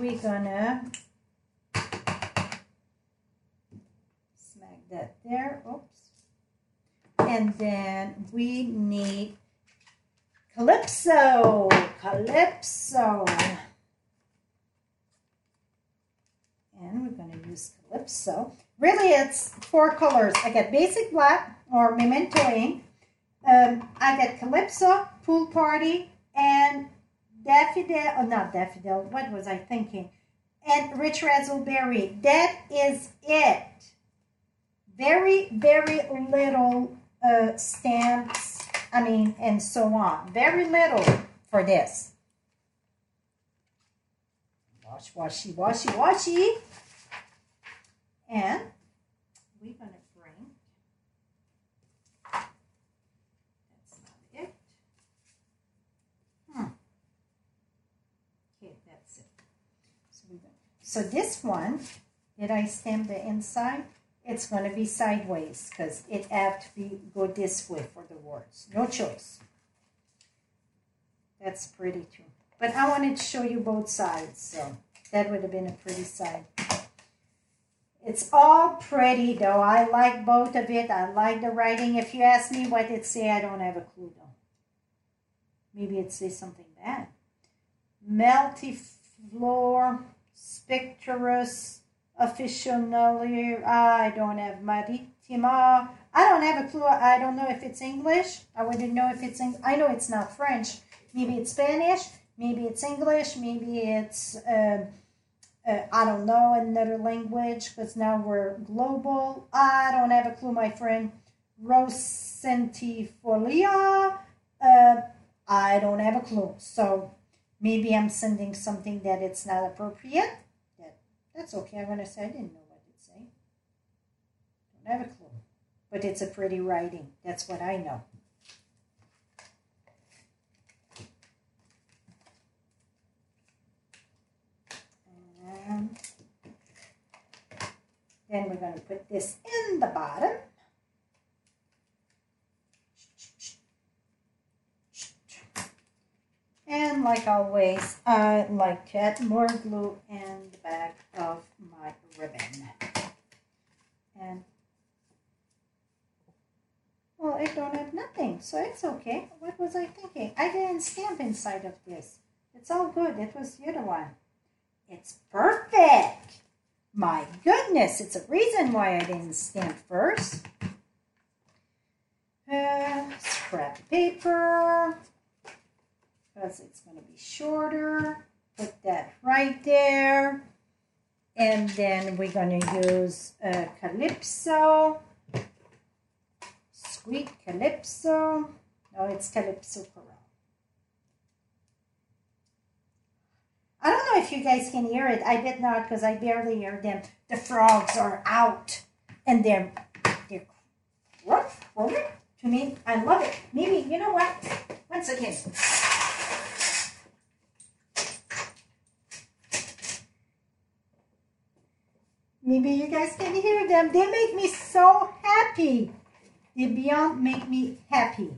We're gonna smack that there, oops. And then we need Calypso, Calypso. And we're gonna use Calypso. Really, it's four colors. I got basic black or Memento ink. Um, I got Calypso, Pool Party, and Daffodil. Oh, not Daffodil. What was I thinking? And Rich Razzleberry. That is it. Very, very little uh, stamps. I mean, and so on. Very little for this. Wash, washy, washy, washy. And we're going to bring, that's not it, hmm, okay, that's it. So, we're gonna, so this one, did I stamp the inside? It's going to be sideways because it have to be, go this way for the words, no choice. That's pretty too. But I wanted to show you both sides, so that would have been a pretty side. It's all pretty, though. I like both of it. I like the writing. If you ask me what it says, I don't have a clue, though. Maybe it says something bad. Multi-floor, spectrous, officially. I don't have maritima. I don't have a clue. I don't know if it's English. I wouldn't know if it's English. I know it's not French. Maybe it's Spanish. Maybe it's English. Maybe it's... Uh, Uh, I don't know another language because now we're global. I don't have a clue, my friend. Rosentifolia. Uh, I don't have a clue. So maybe I'm sending something that it's not appropriate. That's okay. When I say I didn't know what it said. Don't have a clue. But it's a pretty writing. That's what I know. And then we're going to put this in the bottom. And like always, I like to add more glue in the back of my ribbon. And, well, I don't have nothing, so it's okay. What was I thinking? I didn't stamp inside of this. It's all good. It was the other one. It's perfect. My goodness, it's a reason why I didn't stamp first. Uh, scrap paper, because it's going to be shorter. Put that right there. And then we're going to use uh, Calypso. Sweet Calypso. No, it's Calypso Corral. I don't know if you guys can hear it. I did not, because I barely hear them. The frogs are out. And they're... they're what? What? To me, I love it. Maybe, you know what? Once again... Maybe you guys can hear them. They make me so happy. They beyond make me happy.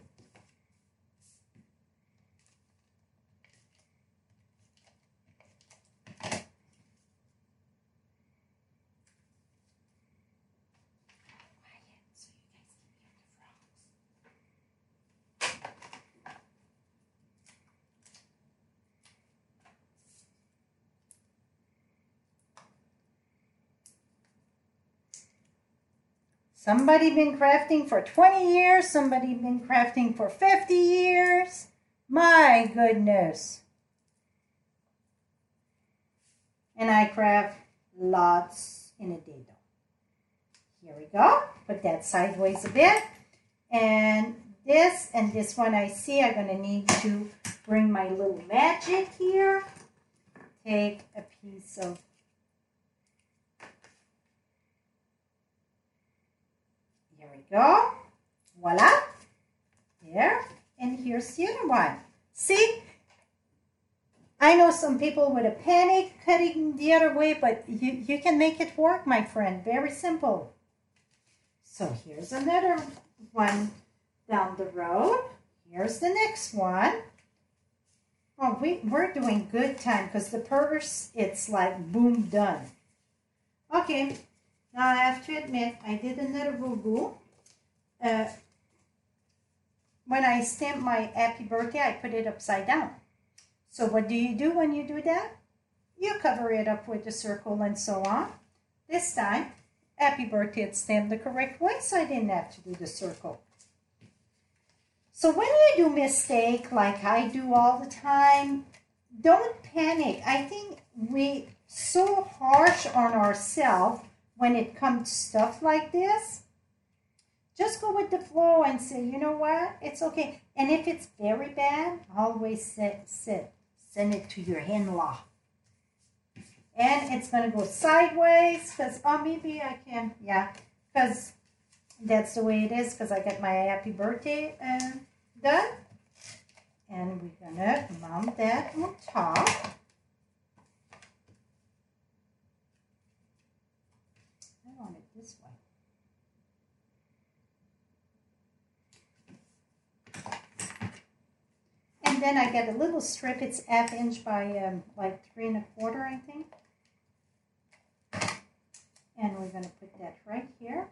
Somebody been crafting for twenty years. Somebody been crafting for fifty years. My goodness. And I craft lots in a day though. Here we go. Put that sideways a bit. And this and this one I see I'm going to need to bring my little magic here. Take a piece of go. Voila. There. And here's the other one. See? I know some people with a panic cutting the other way, but you, you can make it work, my friend. Very simple. So here's another one down the road. Here's the next one. Oh, we, we're doing good time because the purse, it's like boom, done. Okay. Now I have to admit, I did another boo-boo. Uh, when I stamped my happy birthday, I put it upside down. So what do you do when you do that? You cover it up with a circle and so on. This time, happy birthday, it's stamped the correct way, so I didn't have to do the circle. So when you do mistake, like I do all the time, don't panic. I think we're so harsh on ourselves when it comes to stuff like this. Just go with the flow and say, you know what, it's okay. And if it's very bad, always sit, sit. Send it to your in-law. And it's going to go sideways because, oh, maybe I can, yeah, because that's the way it is because I got my happy birthday uh, done. And we're going to mount that on top. I want it this way. And then I get a little strip. It's half inch by um, like three and a quarter, I think. And we're going to put that right here.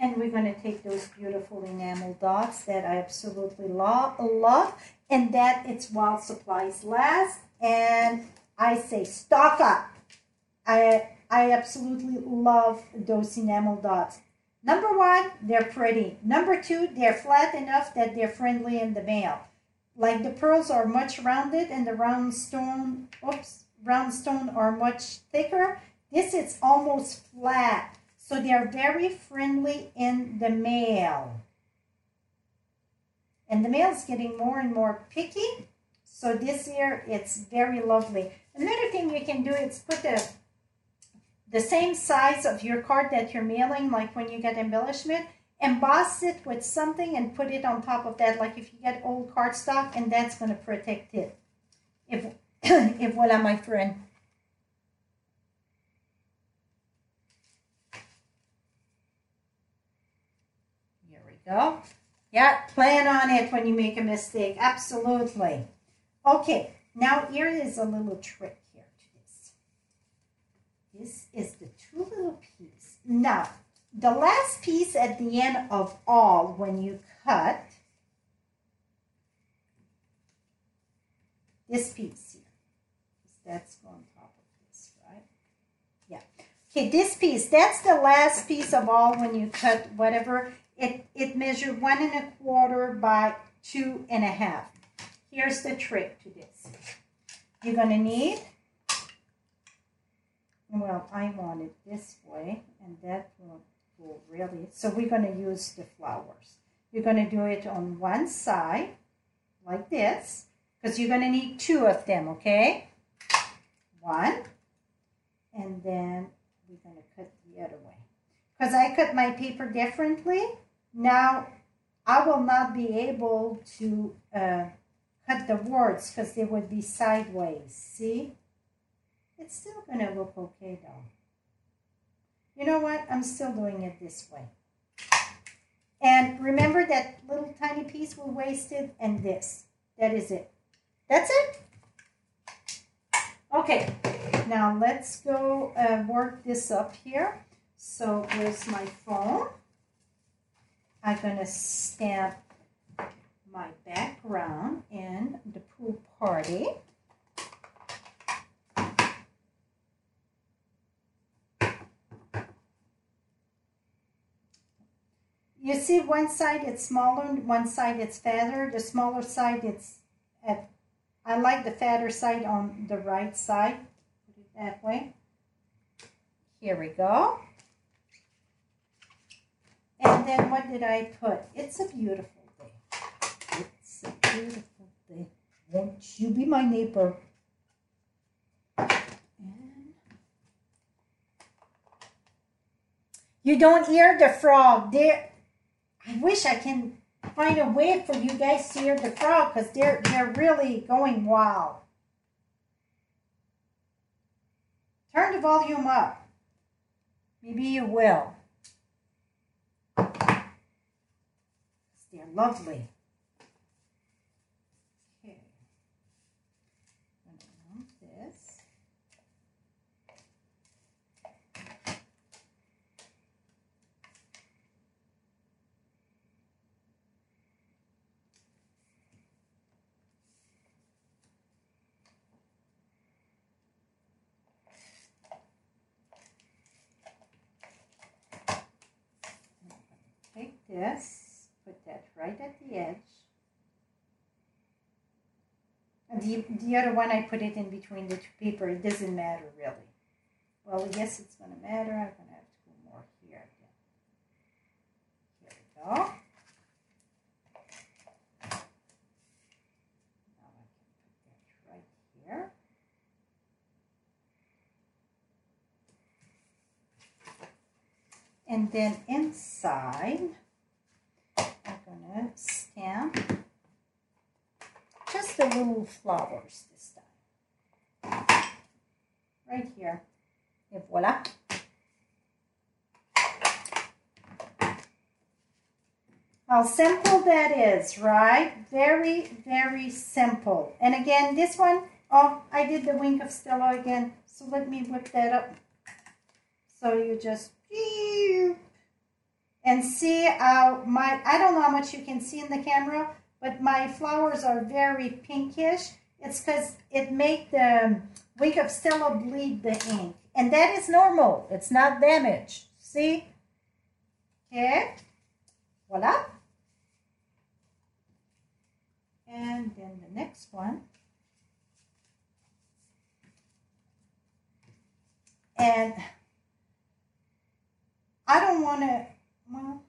And we're going to take those beautiful enamel dots that I absolutely love, love. And that it's while supplies last. And I say stock up. I, I absolutely love those enamel dots. Number one, they're pretty. Number two, they're flat enough that they're friendly in the mail. Like the pearls are much rounded and the round stone, oops, round stone are much thicker. This is almost flat. So they're very friendly in the mail. And the mail is getting more and more picky. So this year it's very lovely. Another thing you can do is put the, the same size of your card that you're mailing, like when you get embellishment, emboss it with something and put it on top of that, like if you get old cardstock, and that's going to protect it. If, if voila, my friend. Here we go. Yeah, plan on it when you make a mistake. Absolutely. Okay, now here is a little trick here to this. This is the two little pieces. Now, the last piece at the end of all, when you cut, this piece here, that's on top of this, right? Yeah. Okay, this piece, that's the last piece of all when you cut whatever. It, it measured one and a quarter by two and a half. Here's the trick to this. You're going to need, well, I want it this way, and that won't go really. So we're going to use the flowers. You're going to do it on one side, like this, because you're going to need two of them, okay? One, and then we're going to cut the other way. Because I cut my paper differently, now I will not be able to uh, cut the words because they would be sideways. See? It's still going to look okay though. You know what? I'm still doing it this way. And remember that little tiny piece we wasted and this. That is it. That's it. Okay. Now let's go uh, work this up here. So here's my phone. I'm going to stamp my background in the pool party. You see one side it's smaller, one side it's fatter. The smaller side it's at, I like the fatter side on the right side. Put it that way. Here we go. And then what did I put? It's a beautiful day. It's a beautiful day. Won't you be my neighbor? And you don't hear the frog. There, I wish I can find a way for you guys to hear the frog because they're they're really going wild. Turn the volume up. Maybe you will. They're lovely. Okay. I'm going to move this. I'm going to take this. Put that right at the edge. And the, the other one, I put it in between the two paper. It doesn't matter, really. Well, yes, it's going to matter. I'm going to have to go more here. Here we go. Now I can put that right here. And then inside, gonna stamp just the little flowers this time, right here, and voila. How simple that is, right? Very, very simple. And again, this one, oh, I did the Wink of Stella again, so let me whip that up. So you just, and see how my, I don't know how much you can see in the camera, but my flowers are very pinkish. It's because it made the Wink of Stella bleed the ink. And that is normal. It's not damaged. See? Okay. Voila. And then the next one. And I don't want to... Well,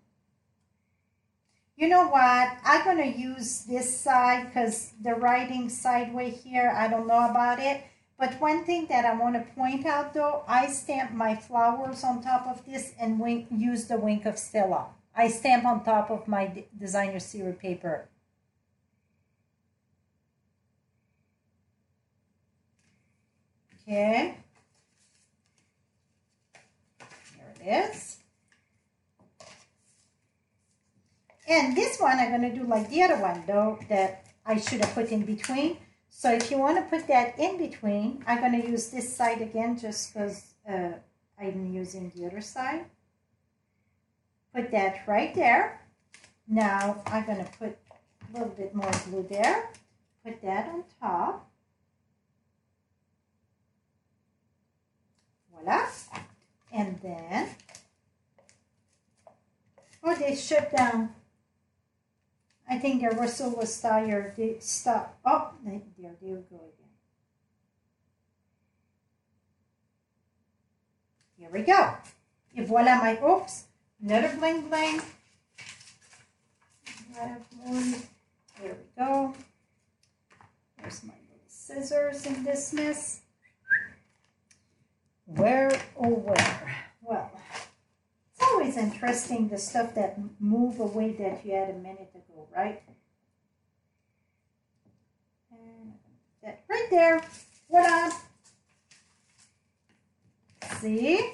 you You know what? I'm going to use this side because the writing sideway here, I don't know about it. But one thing that I want to point out, though, I stamp my flowers on top of this and wink, use the Wink of Stella. I stamp on top of my designer serial paper. Okay. Here it is. And this one I'm going to do like the other one, though, that I should have put in between. So if you want to put that in between, I'm going to use this side again just because uh, I'm using the other side. Put that right there. Now I'm going to put a little bit more glue there. Put that on top. Voila. And then, oh, they shut down. I think their whistle was tired. They stopped. Oh, there they will go again. Here we go. And voila, my oops. Another bling bling. There we go. There's my little scissors in this mess. Where oh where? Well, it's always interesting the stuff that move away that you had a minute ago. Right, and that right there. Voila! See,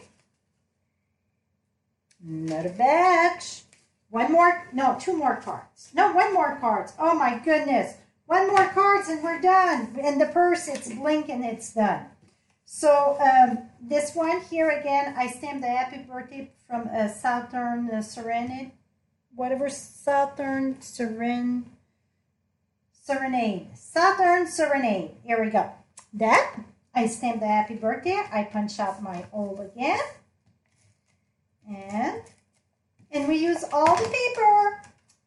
another batch. One more, no, two more cards. No, one more cards. Oh my goodness! One more cards, and we're done. And the purse, it's blinking, it's done. So um, this one here again, I stamped the Happy Birthday from uh, Southern uh, Serenade. Whatever Southern Seren, Serenade. Southern Serenade. Here we go. That. I stamp the Happy Birthday. I punch out my old again. And, and we use all the paper.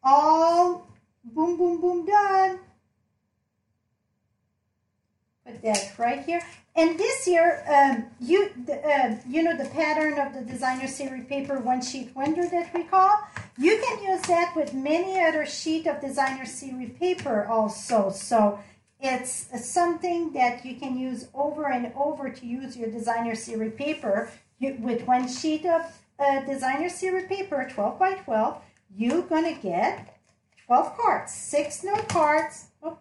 All boom, boom, boom, done. Put that right here. And this year, um, you, the, uh, you know the pattern of the designer series paper one sheet wonder that we call? You can use that with many other sheet of designer series paper also. So it's something that you can use over and over to use your designer series paper. You, with one sheet of uh, designer series paper, twelve by twelve, you're going to get twelve cards, six note cards, oops,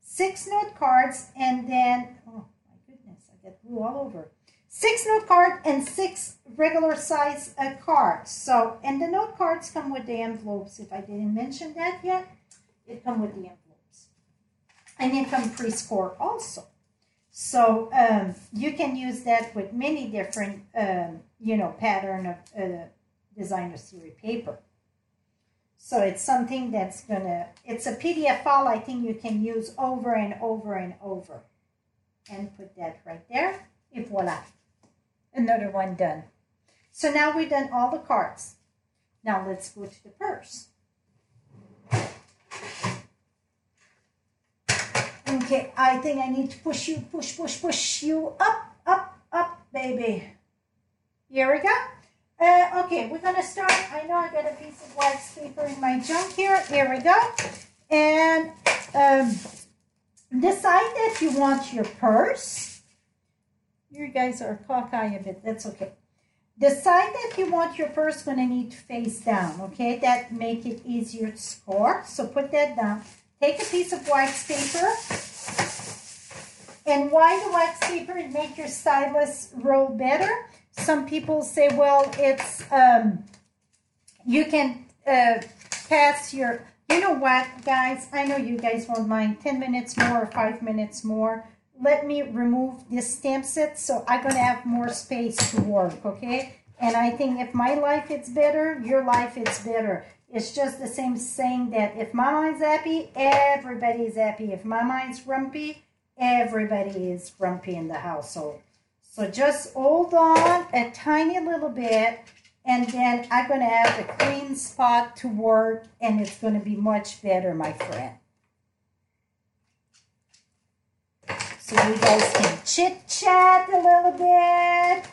six note cards, and then, oh my goodness, I get glue all over. Six note card and six regular size uh, cards. So, and the note cards come with the envelopes. If I didn't mention that yet, it come with the envelopes. And it come pre-scored also. So um, you can use that with many different, um, you know, pattern of uh, designer series paper. So it's something that's gonna, it's a P D F file I think you can use over and over and over. And put that right there. And voila. Another one done. So now we've done all the cards. Now let's go to the purse. Okay, I think I need to push you, push, push, push you up, up, up, baby. Here we go. Uh, okay, we're going to start. I know I got a piece of wax paper in my junk here. Here we go. And um, decide that you want your purse. You guys are cockeyed a bit. That's okay. Decide that you want your purse going to need face down. Okay, that make it easier to score. So put that down. Take a piece of wax paper, and why the wax paper? It make your stylus roll better. Some people say, well, it's um, you can uh, pass your. You know what, guys? I know you guys won't mind ten minutes more or five minutes more. Let me remove this stamp set so I'm going to have more space to work, okay? And I think if my life is better, your life is better. It's just the same saying that if my mind's happy, everybody's happy. If my mind's grumpy, everybody is grumpy in the household. So just hold on a tiny little bit, and then I'm going to have a clean spot to work, and it's going to be much better, my friend. So you guys can chit-chat a little bit.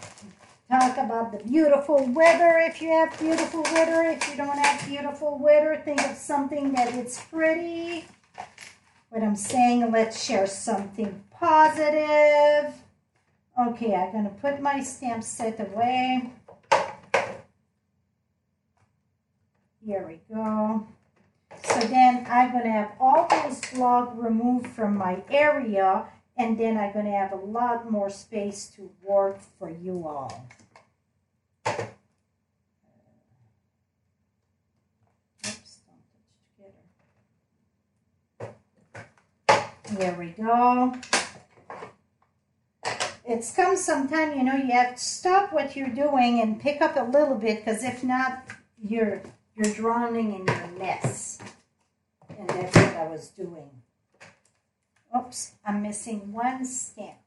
talk about the beautiful weather. If you have beautiful weather, if you don't have beautiful weather, think of something that is pretty. What I'm saying, let's share something positive. Okay, I'm going to put my stamp set away. Here we go. So then I'm going to have all those blocks removed from my area, and then I'm going to have a lot more space to work for you all. Oops, don't touch together. There we go. It's come sometime, you know, you have to stop what you're doing and pick up a little bit, because if not, you're you're drowning in your mess. And that's what I was doing. Oops, I'm missing one stamp.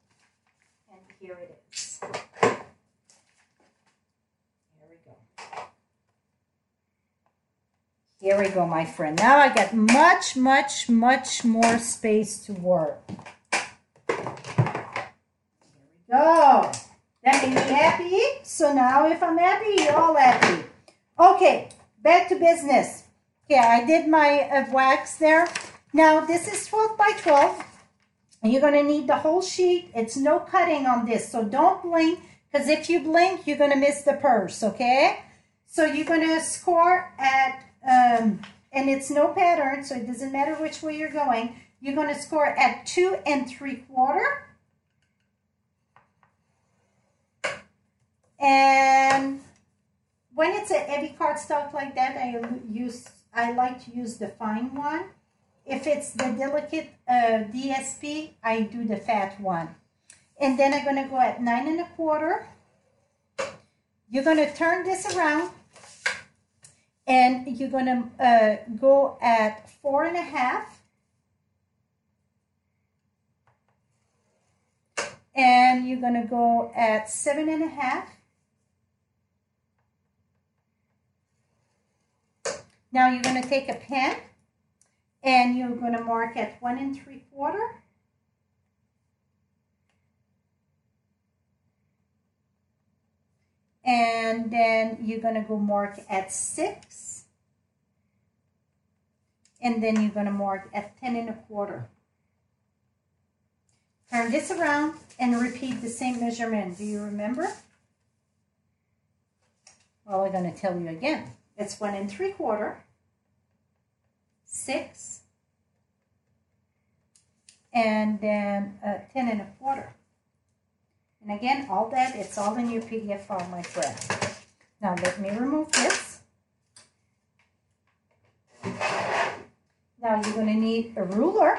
And here it is. There we go. Here we go, my friend. Now I got much, much, much more space to work. There we go. That made me happy. So now if I'm happy, you're all happy. Okay, back to business. Yeah, I did my uh, wax there. Now this is twelve by twelve. And you're going to need the whole sheet. It's no cutting on this, so don't blink, because if you blink, you're going to miss the purse, okay? So you're going to score at, um, and it's no pattern, so it doesn't matter which way you're going. You're going to score at two and three quarter. And when it's a heavy cardstock like that, I, use, I like to use the fine one. If it's the delicate uh, D S P, I do the fat one. And then I'm going to go at nine and a quarter. You're going to turn this around. And you're going to uh, go at four and a half. And you're going to go at seven and a half. Now you're going to take a pen. And you're going to mark at one and three quarter. And then you're going to go mark at six. And then you're going to mark at ten and a quarter. Turn this around and repeat the same measurement. Do you remember? Well, I'm going to tell you again. It's one and three quarter. Six, and then uh, ten and a quarter. And again, all that, it's all in your P D F file, my friend. Now let me remove this. Now you're going to need a ruler,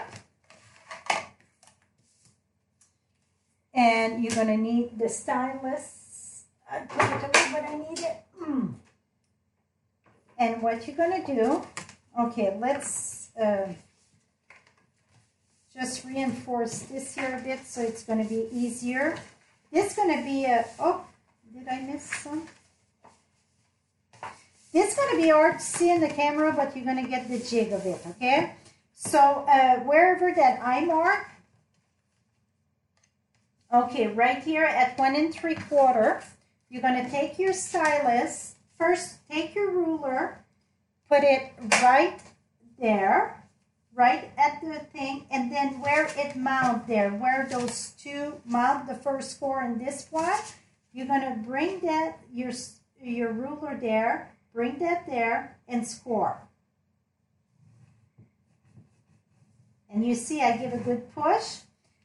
and you're going to need the stylus. I put it away, but I need it. Mm. And what you're going to do. Okay, let's uh, just reinforce this here a bit so it's going to be easier. This is going to be a, oh, did I miss some? This is going to be hard to see in the camera, but you're going to get the jig of it, okay? So uh, wherever that I mark, okay, right here at one and three quarter, you're going to take your stylus, first take your ruler, put it right there, right at the thing, and then where it mount there, where those two mount, the first four and this one, you're going to bring that, your, your ruler there, bring that there, and score. And you see I give a good push.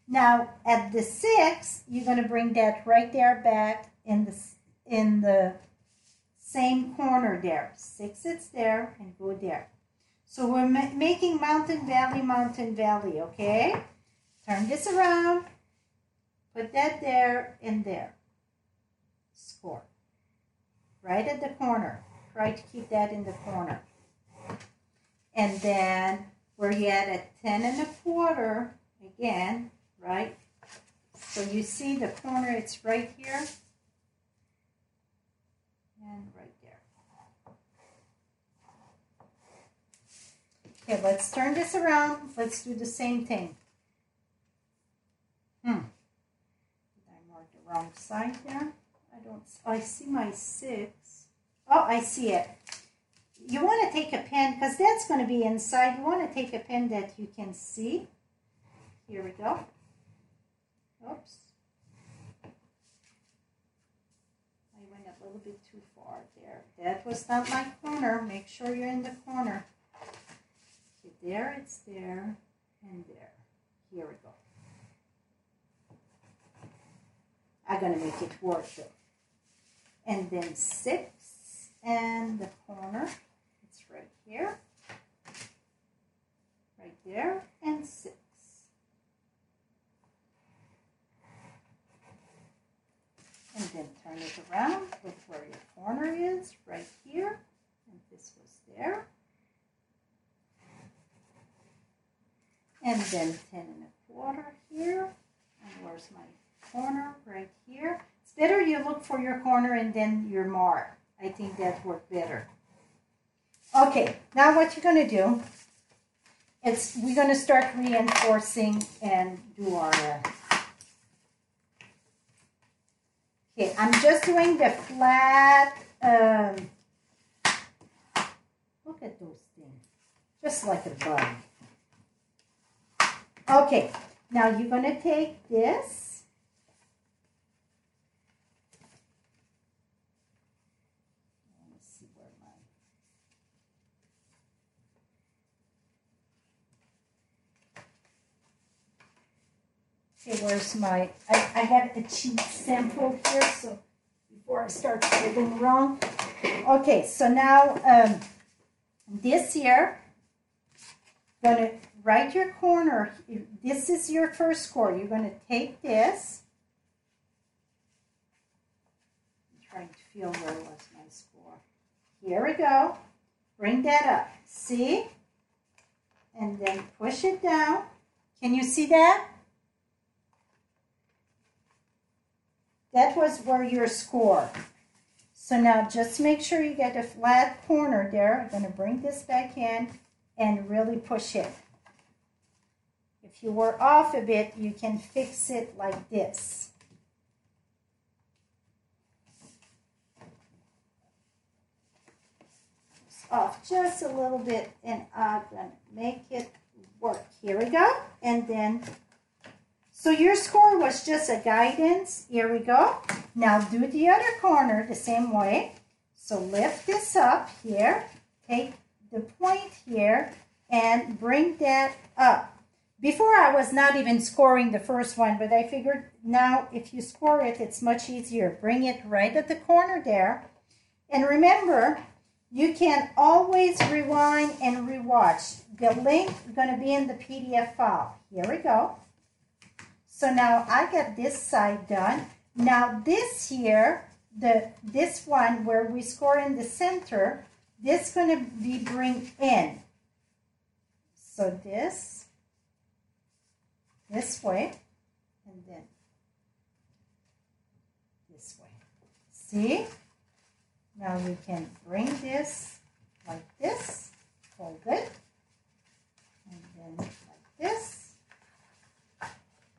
Now, at the six, you're going to bring that right there back in the, in the, same corner there. Six, it's there, and go there. So we're ma making mountain, valley, mountain, valley, okay? Turn this around, put that there and there. Score. Right at the corner. Try to keep that in the corner. And then we're yet at ten and a quarter, again, right? So you see the corner, it's right here. And right there. Okay, let's turn this around. Let's do the same thing. Hmm. Did I mark the wrong side there? I don't I see my six. Oh, I see it. You want to take a pen, because that's going to be inside. You want to take a pen that you can see. Here we go. Oops. I went a little bit too far there. That was not my corner. Make sure you're in the corner. Okay, there, it's there, and there. Here we go. I'm going to make it work. And then six, and the corner. It's right here. Right there, and six. And then turn it around, look where your corner is, right here, and this was there. And then ten and a quarter here, and where's my corner? Right here. It's better you look for your corner and then your mark. I think that worked better. Okay, now what you're going to do, it's we're going to start reinforcing and do our... Okay, I'm just doing the flat, um, look at those things, just like a bug. Okay, now you're going to take this, let me see where my, okay, where's my, I, I have a cheap sample here, so before I start getting wrong. Okay, so now um, this here, I'm going to write your corner. This is your first corner. You're going to take this. I'm trying to feel where was my score. Here we go. Bring that up. See? And then push it down. Can you see that? That was where your score. So now just make sure you get a flat corner there. I'm going to bring this back in and really push it. If you were off a bit, you can fix it like this. Off just a little bit, and I'm going to make it work. Here we go. And then, so your score was just a guidance. Here we go. Now do the other corner the same way. So lift this up here. Take the point here and bring that up. Before, I was not even scoring the first one, but I figured now if you score it, it's much easier. Bring it right at the corner there. And remember, you can always rewind and rewatch. The link is going to be in the P D F file. Here we go. So now I got this side done. Now this here, the, this one where we score in the center, this is going to be bring in. So this. This way, and then this way. See? Now we can bring this like this, hold it, and then like this,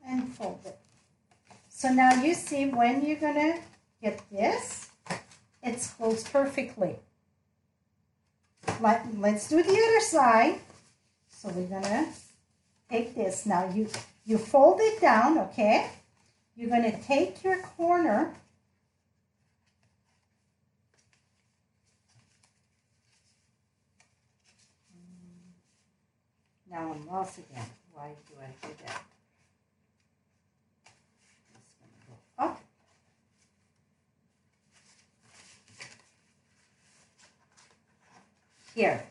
and fold it. So now you see when you're going to get this, it's closed perfectly. Let, let's do the other side. So we're going to take this. Now you... You fold it down, okay? You're going to take your corner. Now I'm lost again. Why do I do that? It's going to go up. Here.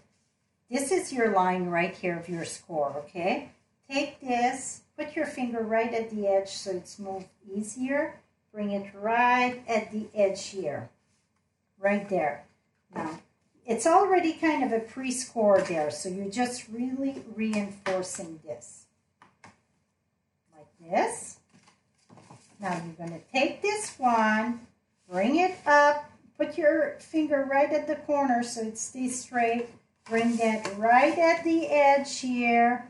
This is your line right here of your score, okay? Take this. Put your finger right at the edge so it's moved easier. Bring it right at the edge here. Right there. Now, it's already kind of a pre-score there, so you're just really reinforcing this. Like this. Now you're going to take this one, bring it up, put your finger right at the corner so it stays straight. Bring that right at the edge here.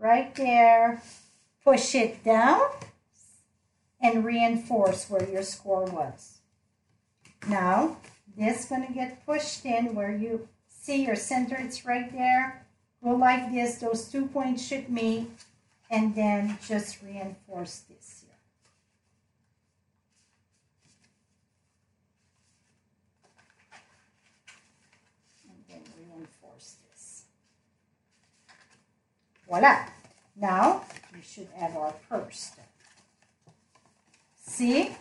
Right there, push it down and reinforce where your score was. Now, this is going to get pushed in where you see your center. It's right there. Go like this. Those two points should meet. And then just reinforce this here. And then reinforce this. Voila. Now, we should have our purse. See?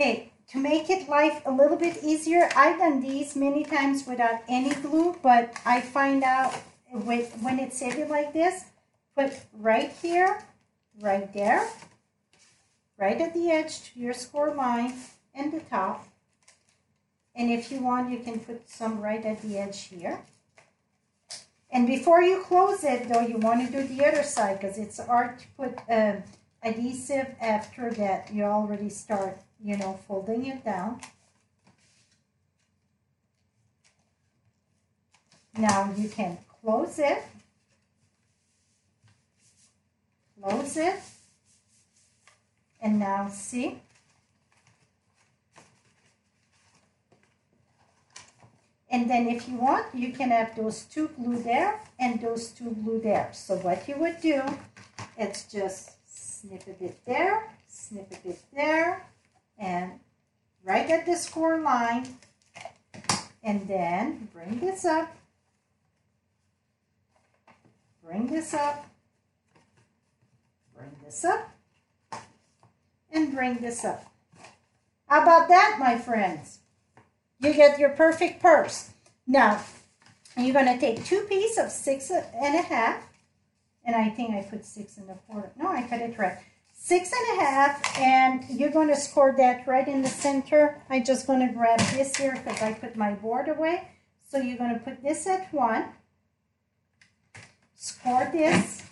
Okay, to make it life a little bit easier, I've done these many times without any glue, but I find out with, when it's heavy like this, put right here, right there, right at the edge to your score line and the top. And if you want, you can put some right at the edge here. And before you close it, though, you want to do the other side because it's hard to put uh, adhesive after that. You already start, you know, folding it down. Now you can close it, close it, and now see. And then if you want, you can have those two glue there and those two glue there. So what you would do, it's just snip a bit there, snip a bit there, and right at the score line, and then bring this up, bring this up, bring this up, and bring this up. How about that, my friends? You get your perfect purse. Now, you're going to take two pieces of six and a half. And I think I put six and a quarter. No, I cut it right. Six and a half. And you're going to score that right in the center. I'm just going to grab this here because I put my board away. So you're going to put this at one. Score this.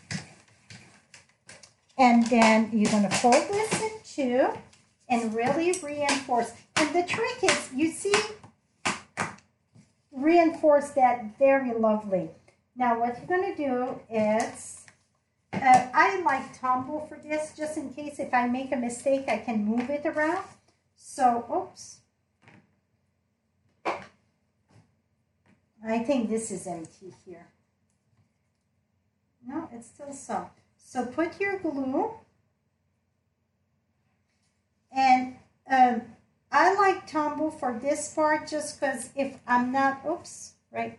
And then you're going to fold this in two. And really reinforce. And the trick is, you see, reinforce that very lovely. Now what you're going to do is, uh, I like Tombow for this, just in case if I make a mistake, I can move it around. So, oops. I think this is empty here. No, it's still soft. So put your glue. And um, I like Tombow for this part just because if I'm not, oops, right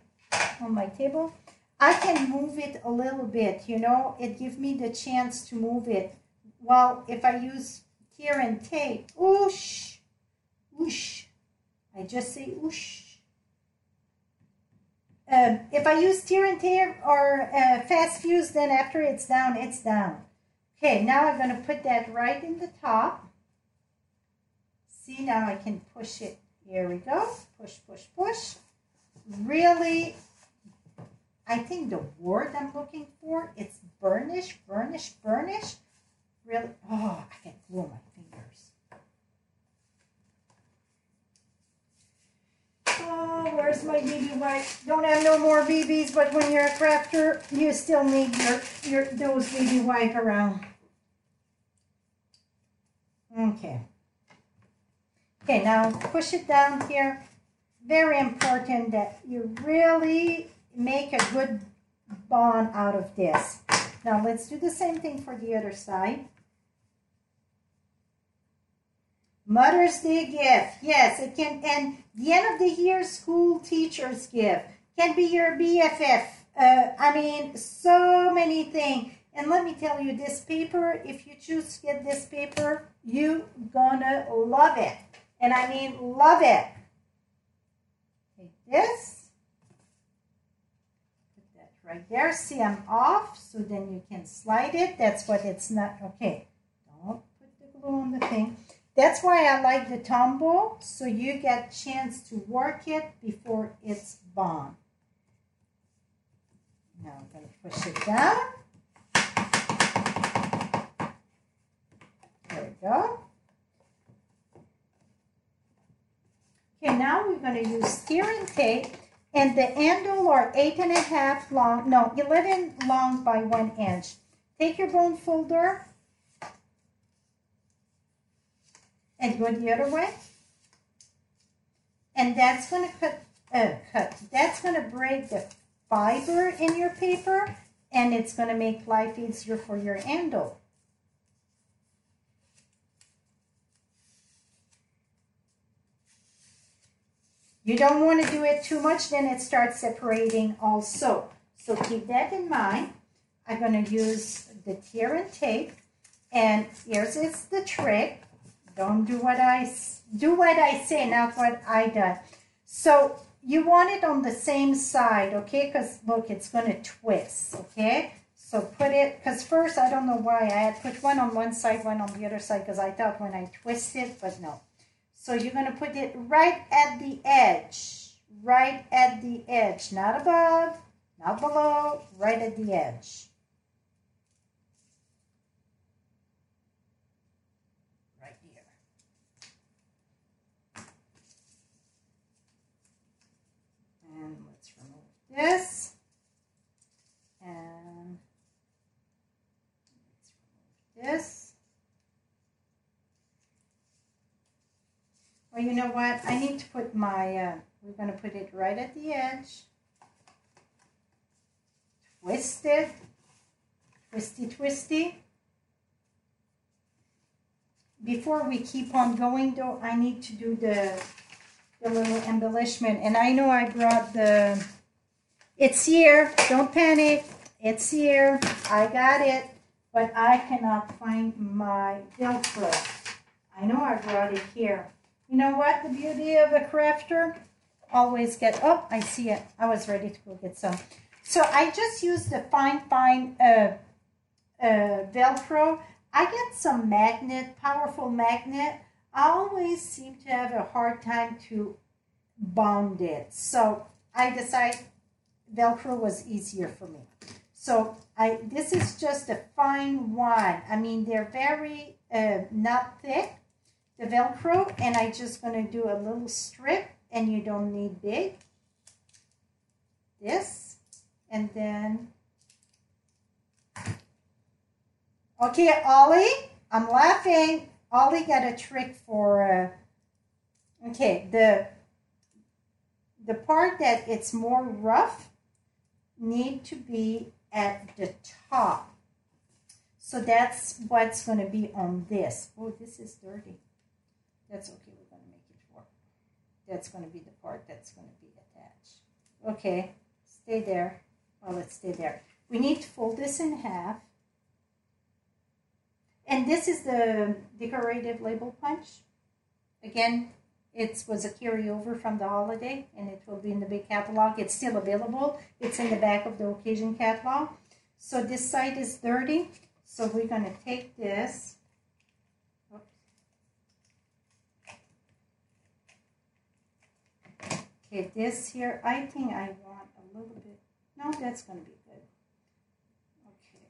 on my table, I can move it a little bit, you know. It gives me the chance to move it. Well, if I use here and tape, oosh, oosh, I just say oosh. Um, if I use tear and tear or uh, fast fuse, then after it's down, it's down. Okay, now I'm going to put that right in the top. See, now I can push it. Here we go. Push, push, push. Really, I think the word I'm looking for, it's burnish, burnish, burnish. Really, oh, I can glue my fingers. Oh, where's my B B wipe? Don't have no more B Bs, but when you're a crafter, you still need your, your those B B wipe around. Okay. Okay, now push it down here. Very important that you really make a good bond out of this. Now let's do the same thing for the other side. Mother's Day gift. Yes, it can, and the end of the year school teacher's gift. Can be your B F F. Uh, I mean, so many things. And let me tell you, this paper, if you choose to get this paper, you're gonna love it. And I mean, love it. Take this. Put that right there. See, I'm off. So then you can slide it. That's what it's not. Okay. Don't put the glue on the thing. That's why I like the Tombow. So you get a chance to work it before it's bond. Now I'm going to push it down. There we go. Okay, now we're going to use steering tape and the handle or eight and a half long, no, eleven long by one inch. Take your bone folder and go the other way. And that's going to cut, uh, cut. That's going to break the fiber in your paper, and it's going to make life easier for your handle. You don't want to do it too much, then it starts separating also. So keep that in mind. I'm going to use the tear and tape, and here's it's the trick. Don't do what I do what I say, not what I done. So you want it on the same side, okay? Because look, it's going to twist, okay? So put it, because first I don't know why I had put one on one side, one on the other side, because I thought when I twist it, but no. So you're going to put it right at the edge, right at the edge, not above, not below, right at the edge. Right here. And let's remove this. And let's remove this. Well, you know what? I need to put my, uh, we're going to put it right at the edge. Twist it. Twisty, twisty. Before we keep on going, though, I need to do the, the little embellishment. And I know I brought the, it's here. Don't panic. It's here. I got it. But I cannot find my Velcro. I know I brought it here. You know what, the beauty of a crafter, always get, oh, I see it. I was ready to go get some. So I just used the fine, fine uh, uh, Velcro. I get some magnet, powerful magnet. I always seem to have a hard time to bond it. So I decided Velcro was easier for me. So I this is just a fine one. I mean, they're very uh, not thick. The Velcro, and I'm just going to do a little strip, and you don't need big. This, and then, okay, Ollie, I'm laughing. Ollie got a trick for, uh, okay, the, the part that it's more rough need to be at the top. So that's what's going to be on this. Oh, this is dirty. That's okay, we're going to make it work. That's going to be the part that's going to be attached. Okay, stay there. Well, let's stay there. We need to fold this in half. And this is the decorative label punch. Again, it was a carryover from the holiday, and it will be in the big catalog. It's still available. It's in the back of the occasion catalog. So this side is dirty. So we're going to take this. Okay, this here, I think I want a little bit, no, that's going to be good. Okay,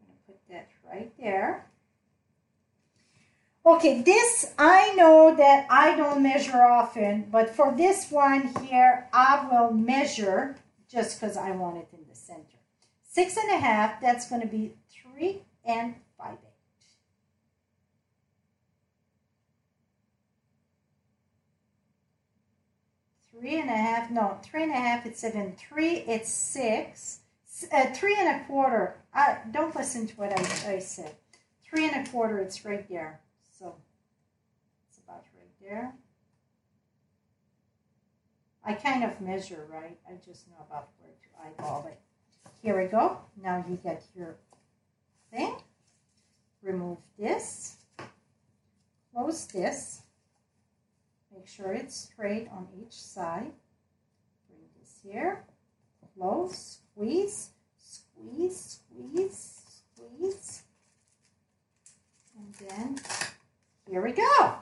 I'm going to put that right there. Okay, this, I know that I don't measure often, but for this one here, I will measure just because I want it in the center. Six and a half, that's going to be three and five. Three and a half, no, three and a half, it's seven. Three, it's six. Uh, three and a quarter. I, don't listen to what I, I said. Three and a quarter, it's right there. So, it's about right there. I kind of measure, right? I just know about where to eyeball it. Here we go. Now you get your thing. Remove this. Close this. Make sure it's straight on each side. Bring this here. Close, squeeze, squeeze, squeeze, squeeze. And then, here we go.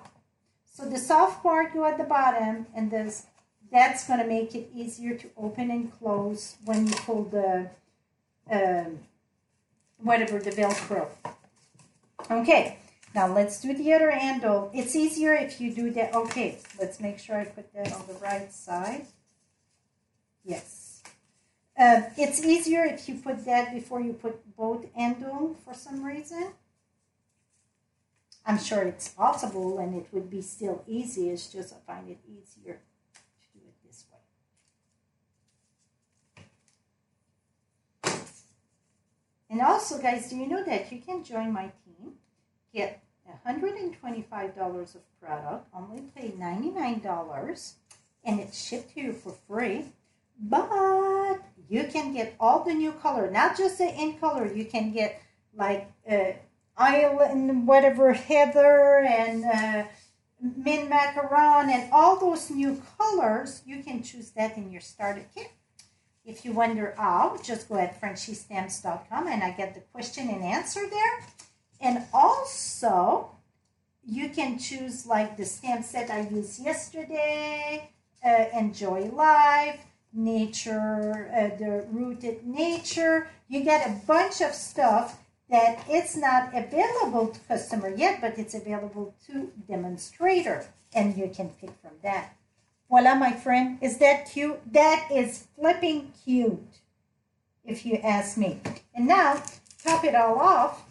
So the soft part go at the bottom, and this, that's going to make it easier to open and close when you pull the, um, whatever, the Velcro. Okay. Now let's do the other handle. It's easier if you do that. Okay, let's make sure I put that on the right side. Yes. Uh, it's easier if you put that before you put both handles for some reason. I'm sure it's possible, and it would be still easy. It's just I find it easier to do it this way. And also, guys, do you know that you can join my team, get one hundred twenty-five dollars of product, only pay ninety-nine dollars, and it's shipped to you for free. But you can get all the new color, not just the in color. You can get like uh, island, whatever, heather, and uh, mint macaron, and all those new colors. You can choose that in your starter kit. If you wonder how, just go at Frenchie Stamps dot com, and I get the question and answer there. And also, you can choose like the stamp set I used yesterday, uh, Enjoy Life, Nature, uh, the Rooted Nature. You get a bunch of stuff that it's not available to customer yet, but it's available to demonstrator, and you can pick from that. Voila, my friend. Is that cute? That is flipping cute, if you ask me. And now, top it all off.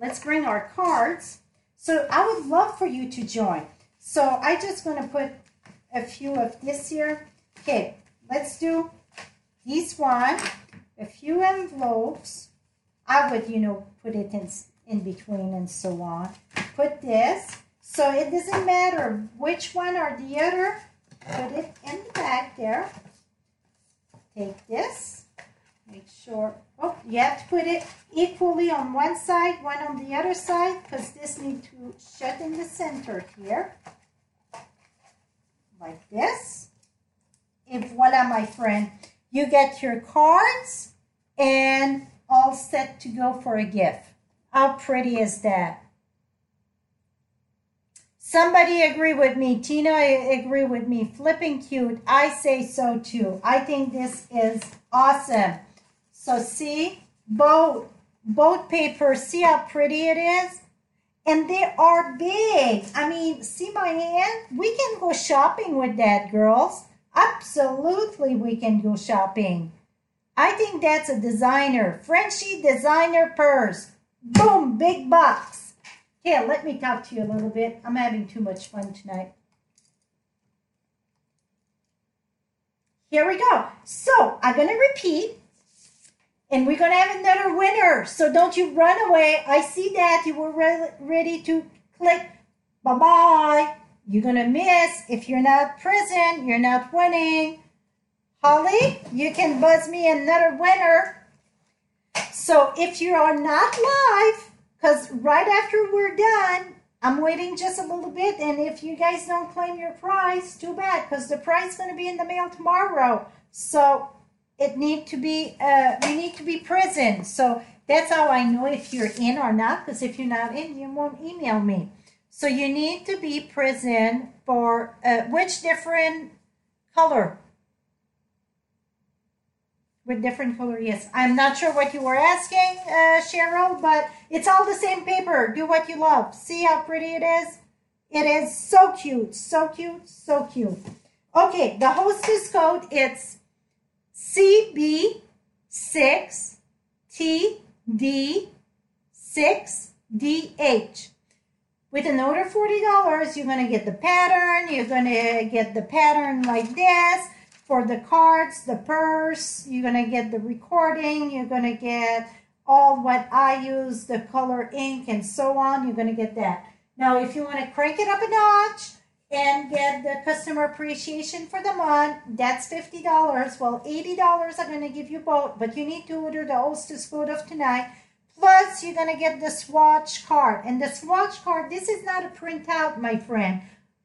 Let's bring our cards. So I would love for you to join. So I just gonna put a few of this here. Okay, let's do this one, a few envelopes. I would, you know, put it in, in between and so on. Put this. So it doesn't matter which one or the other. Put it in the back there. Take this. Make sure, oh, you have to put it equally on one side, one on the other side, because this needs to shut in the center here, like this. And voila, my friend, you get your cards and all set to go for a gift. How pretty is that? Somebody agree with me. Tina agree with me. Flipping cute. I say so too. I think this is awesome. So see, boat, boat paper, see how pretty it is? And they are big. I mean, see my hand? We can go shopping with that, girls. Absolutely, we can go shopping. I think that's a designer. Frenchie designer purse. Boom, big box. Here, let me talk to you a little bit. I'm having too much fun tonight. Here we go. So, I'm going to repeat. And we're going to have another winner. So don't you run away. I see that you were re ready to click. Bye-bye. You're going to miss. If you're not present, you're not winning. Holly, you can buzz me another winner. So if you are not live, because right after we're done, I'm waiting just a little bit. And if you guys don't claim your prize, too bad, because the prize is going to be in the mail tomorrow. So... It need to be, uh, we need to be present. So that's how I know if you're in or not, because if you're not in, you won't email me. So you need to be present for uh, which different color? With different color, yes. I'm not sure what you were asking, uh, Cheryl, but it's all the same paper. Do what you love. See how pretty it is? It is so cute, so cute, so cute. Okay, the hostess code, it's C B six T D six D H. With an order forty dollars, you're going to get the pattern. You're going to get the pattern like this for the cards, the purse. You're going to get the recording. You're going to get all what I use, the color ink and so on. You're going to get that. Now, if you want to crank it up a notch and get the customer appreciation for the month, that's fifty dollars. Well, eighty dollars I'm going to give you both, but you need to order the hostess code of tonight. Plus, you're going to get the swatch card. And the swatch card, this is not a printout, my friend.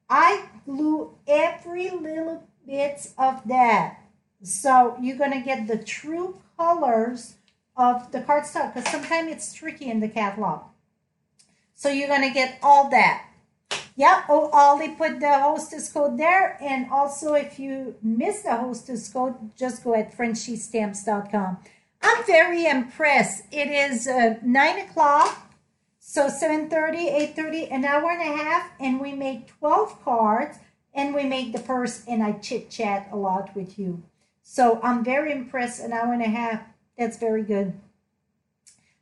I glue every little bit of that. So you're going to get the true colors of the cardstock, because sometimes it's tricky in the catalog. So you're going to get all that. Yeah, oh, Ollie put the hostess code there. And also, if you miss the hostess code, just go at Frenchie Stamps dot com. I'm very impressed. It is uh, nine o'clock, so seven thirty, eight thirty, an hour and a half. And we made twelve cards, and we made the purse, and I chit-chat a lot with you. So I'm very impressed, an hour and a half. That's very good.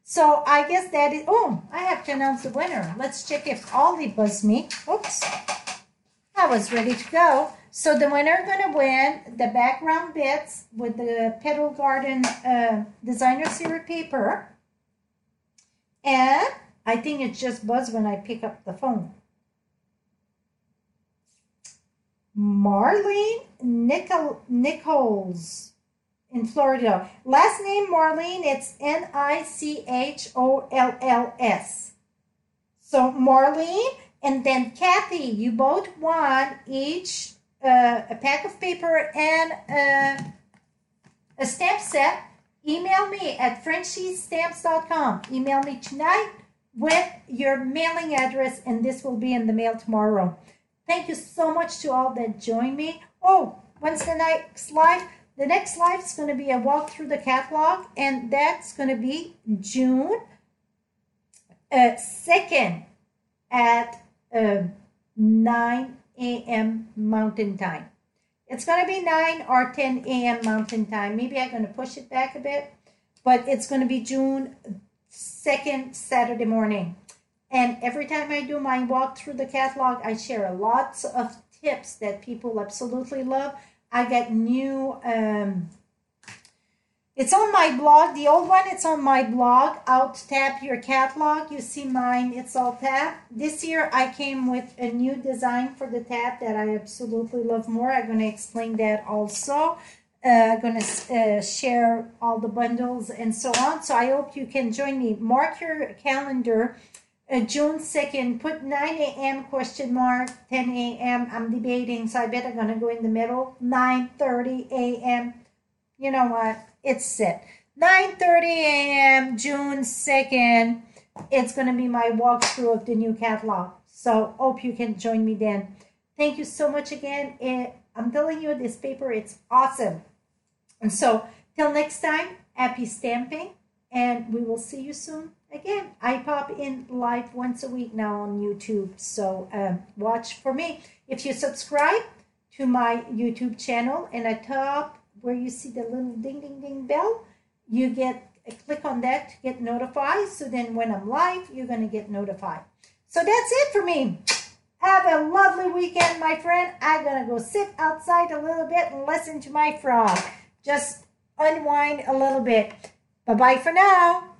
So I guess that is, oh, I have to announce the winner. Let's check if Ollie buzzed me. Oops, I was ready to go. So the winner going to win the background bits with the Petal Garden uh, designer series paper. And I think it just buzzed when I pick up the phone. Marlene Nichol Nichols in Florida. Last name Marlene, it's N I C H O L L S. So Marlene and then Kathy, you both won each uh, a pack of paper and uh, a stamp set. Email me at Frenchie Stamps dot com. Email me tonight with your mailing address, and this will be in the mail tomorrow. Thank you so much to all that joined me. Oh, when's the next live? The next live is going to be a walk through the catalog, and that's going to be June second at uh, nine A M Mountain Time. It's going to be nine or ten A M Mountain Time. Maybe I'm going to push it back a bit, but it's going to be June second, Saturday morning. And every time I do my walk through the catalog, I share lots of tips that people absolutely love. I get new, um, it's on my blog. The old one, it's on my blog, Out Tap Your Catalog. You see mine, it's all tap. This year, I came with a new design for the tap that I absolutely love more. I'm going to explain that also. Uh, I'm going to uh, share all the bundles and so on. So I hope you can join me. Mark your calendar. Uh, June second, put nine A M question mark, ten A M I'm debating, so I bet I'm going to go in the middle. nine thirty A M You know what? It's set. nine thirty A M June second. It's going to be my walkthrough of the new catalog. So hope you can join me then. Thank you so much again. It, I'm telling you, this paper, it's awesome. And so till next time, happy stamping, and we will see you soon. Again, I pop in live once a week now on YouTube, so um, watch for me. If you subscribe to my YouTube channel, and at top where you see the little ding, ding, ding bell, you get click on that to get notified. So then when I'm live, you're going to get notified. So that's it for me. Have a lovely weekend, my friend. I'm going to go sit outside a little bit and listen to my frog. Just unwind a little bit. Bye-bye for now.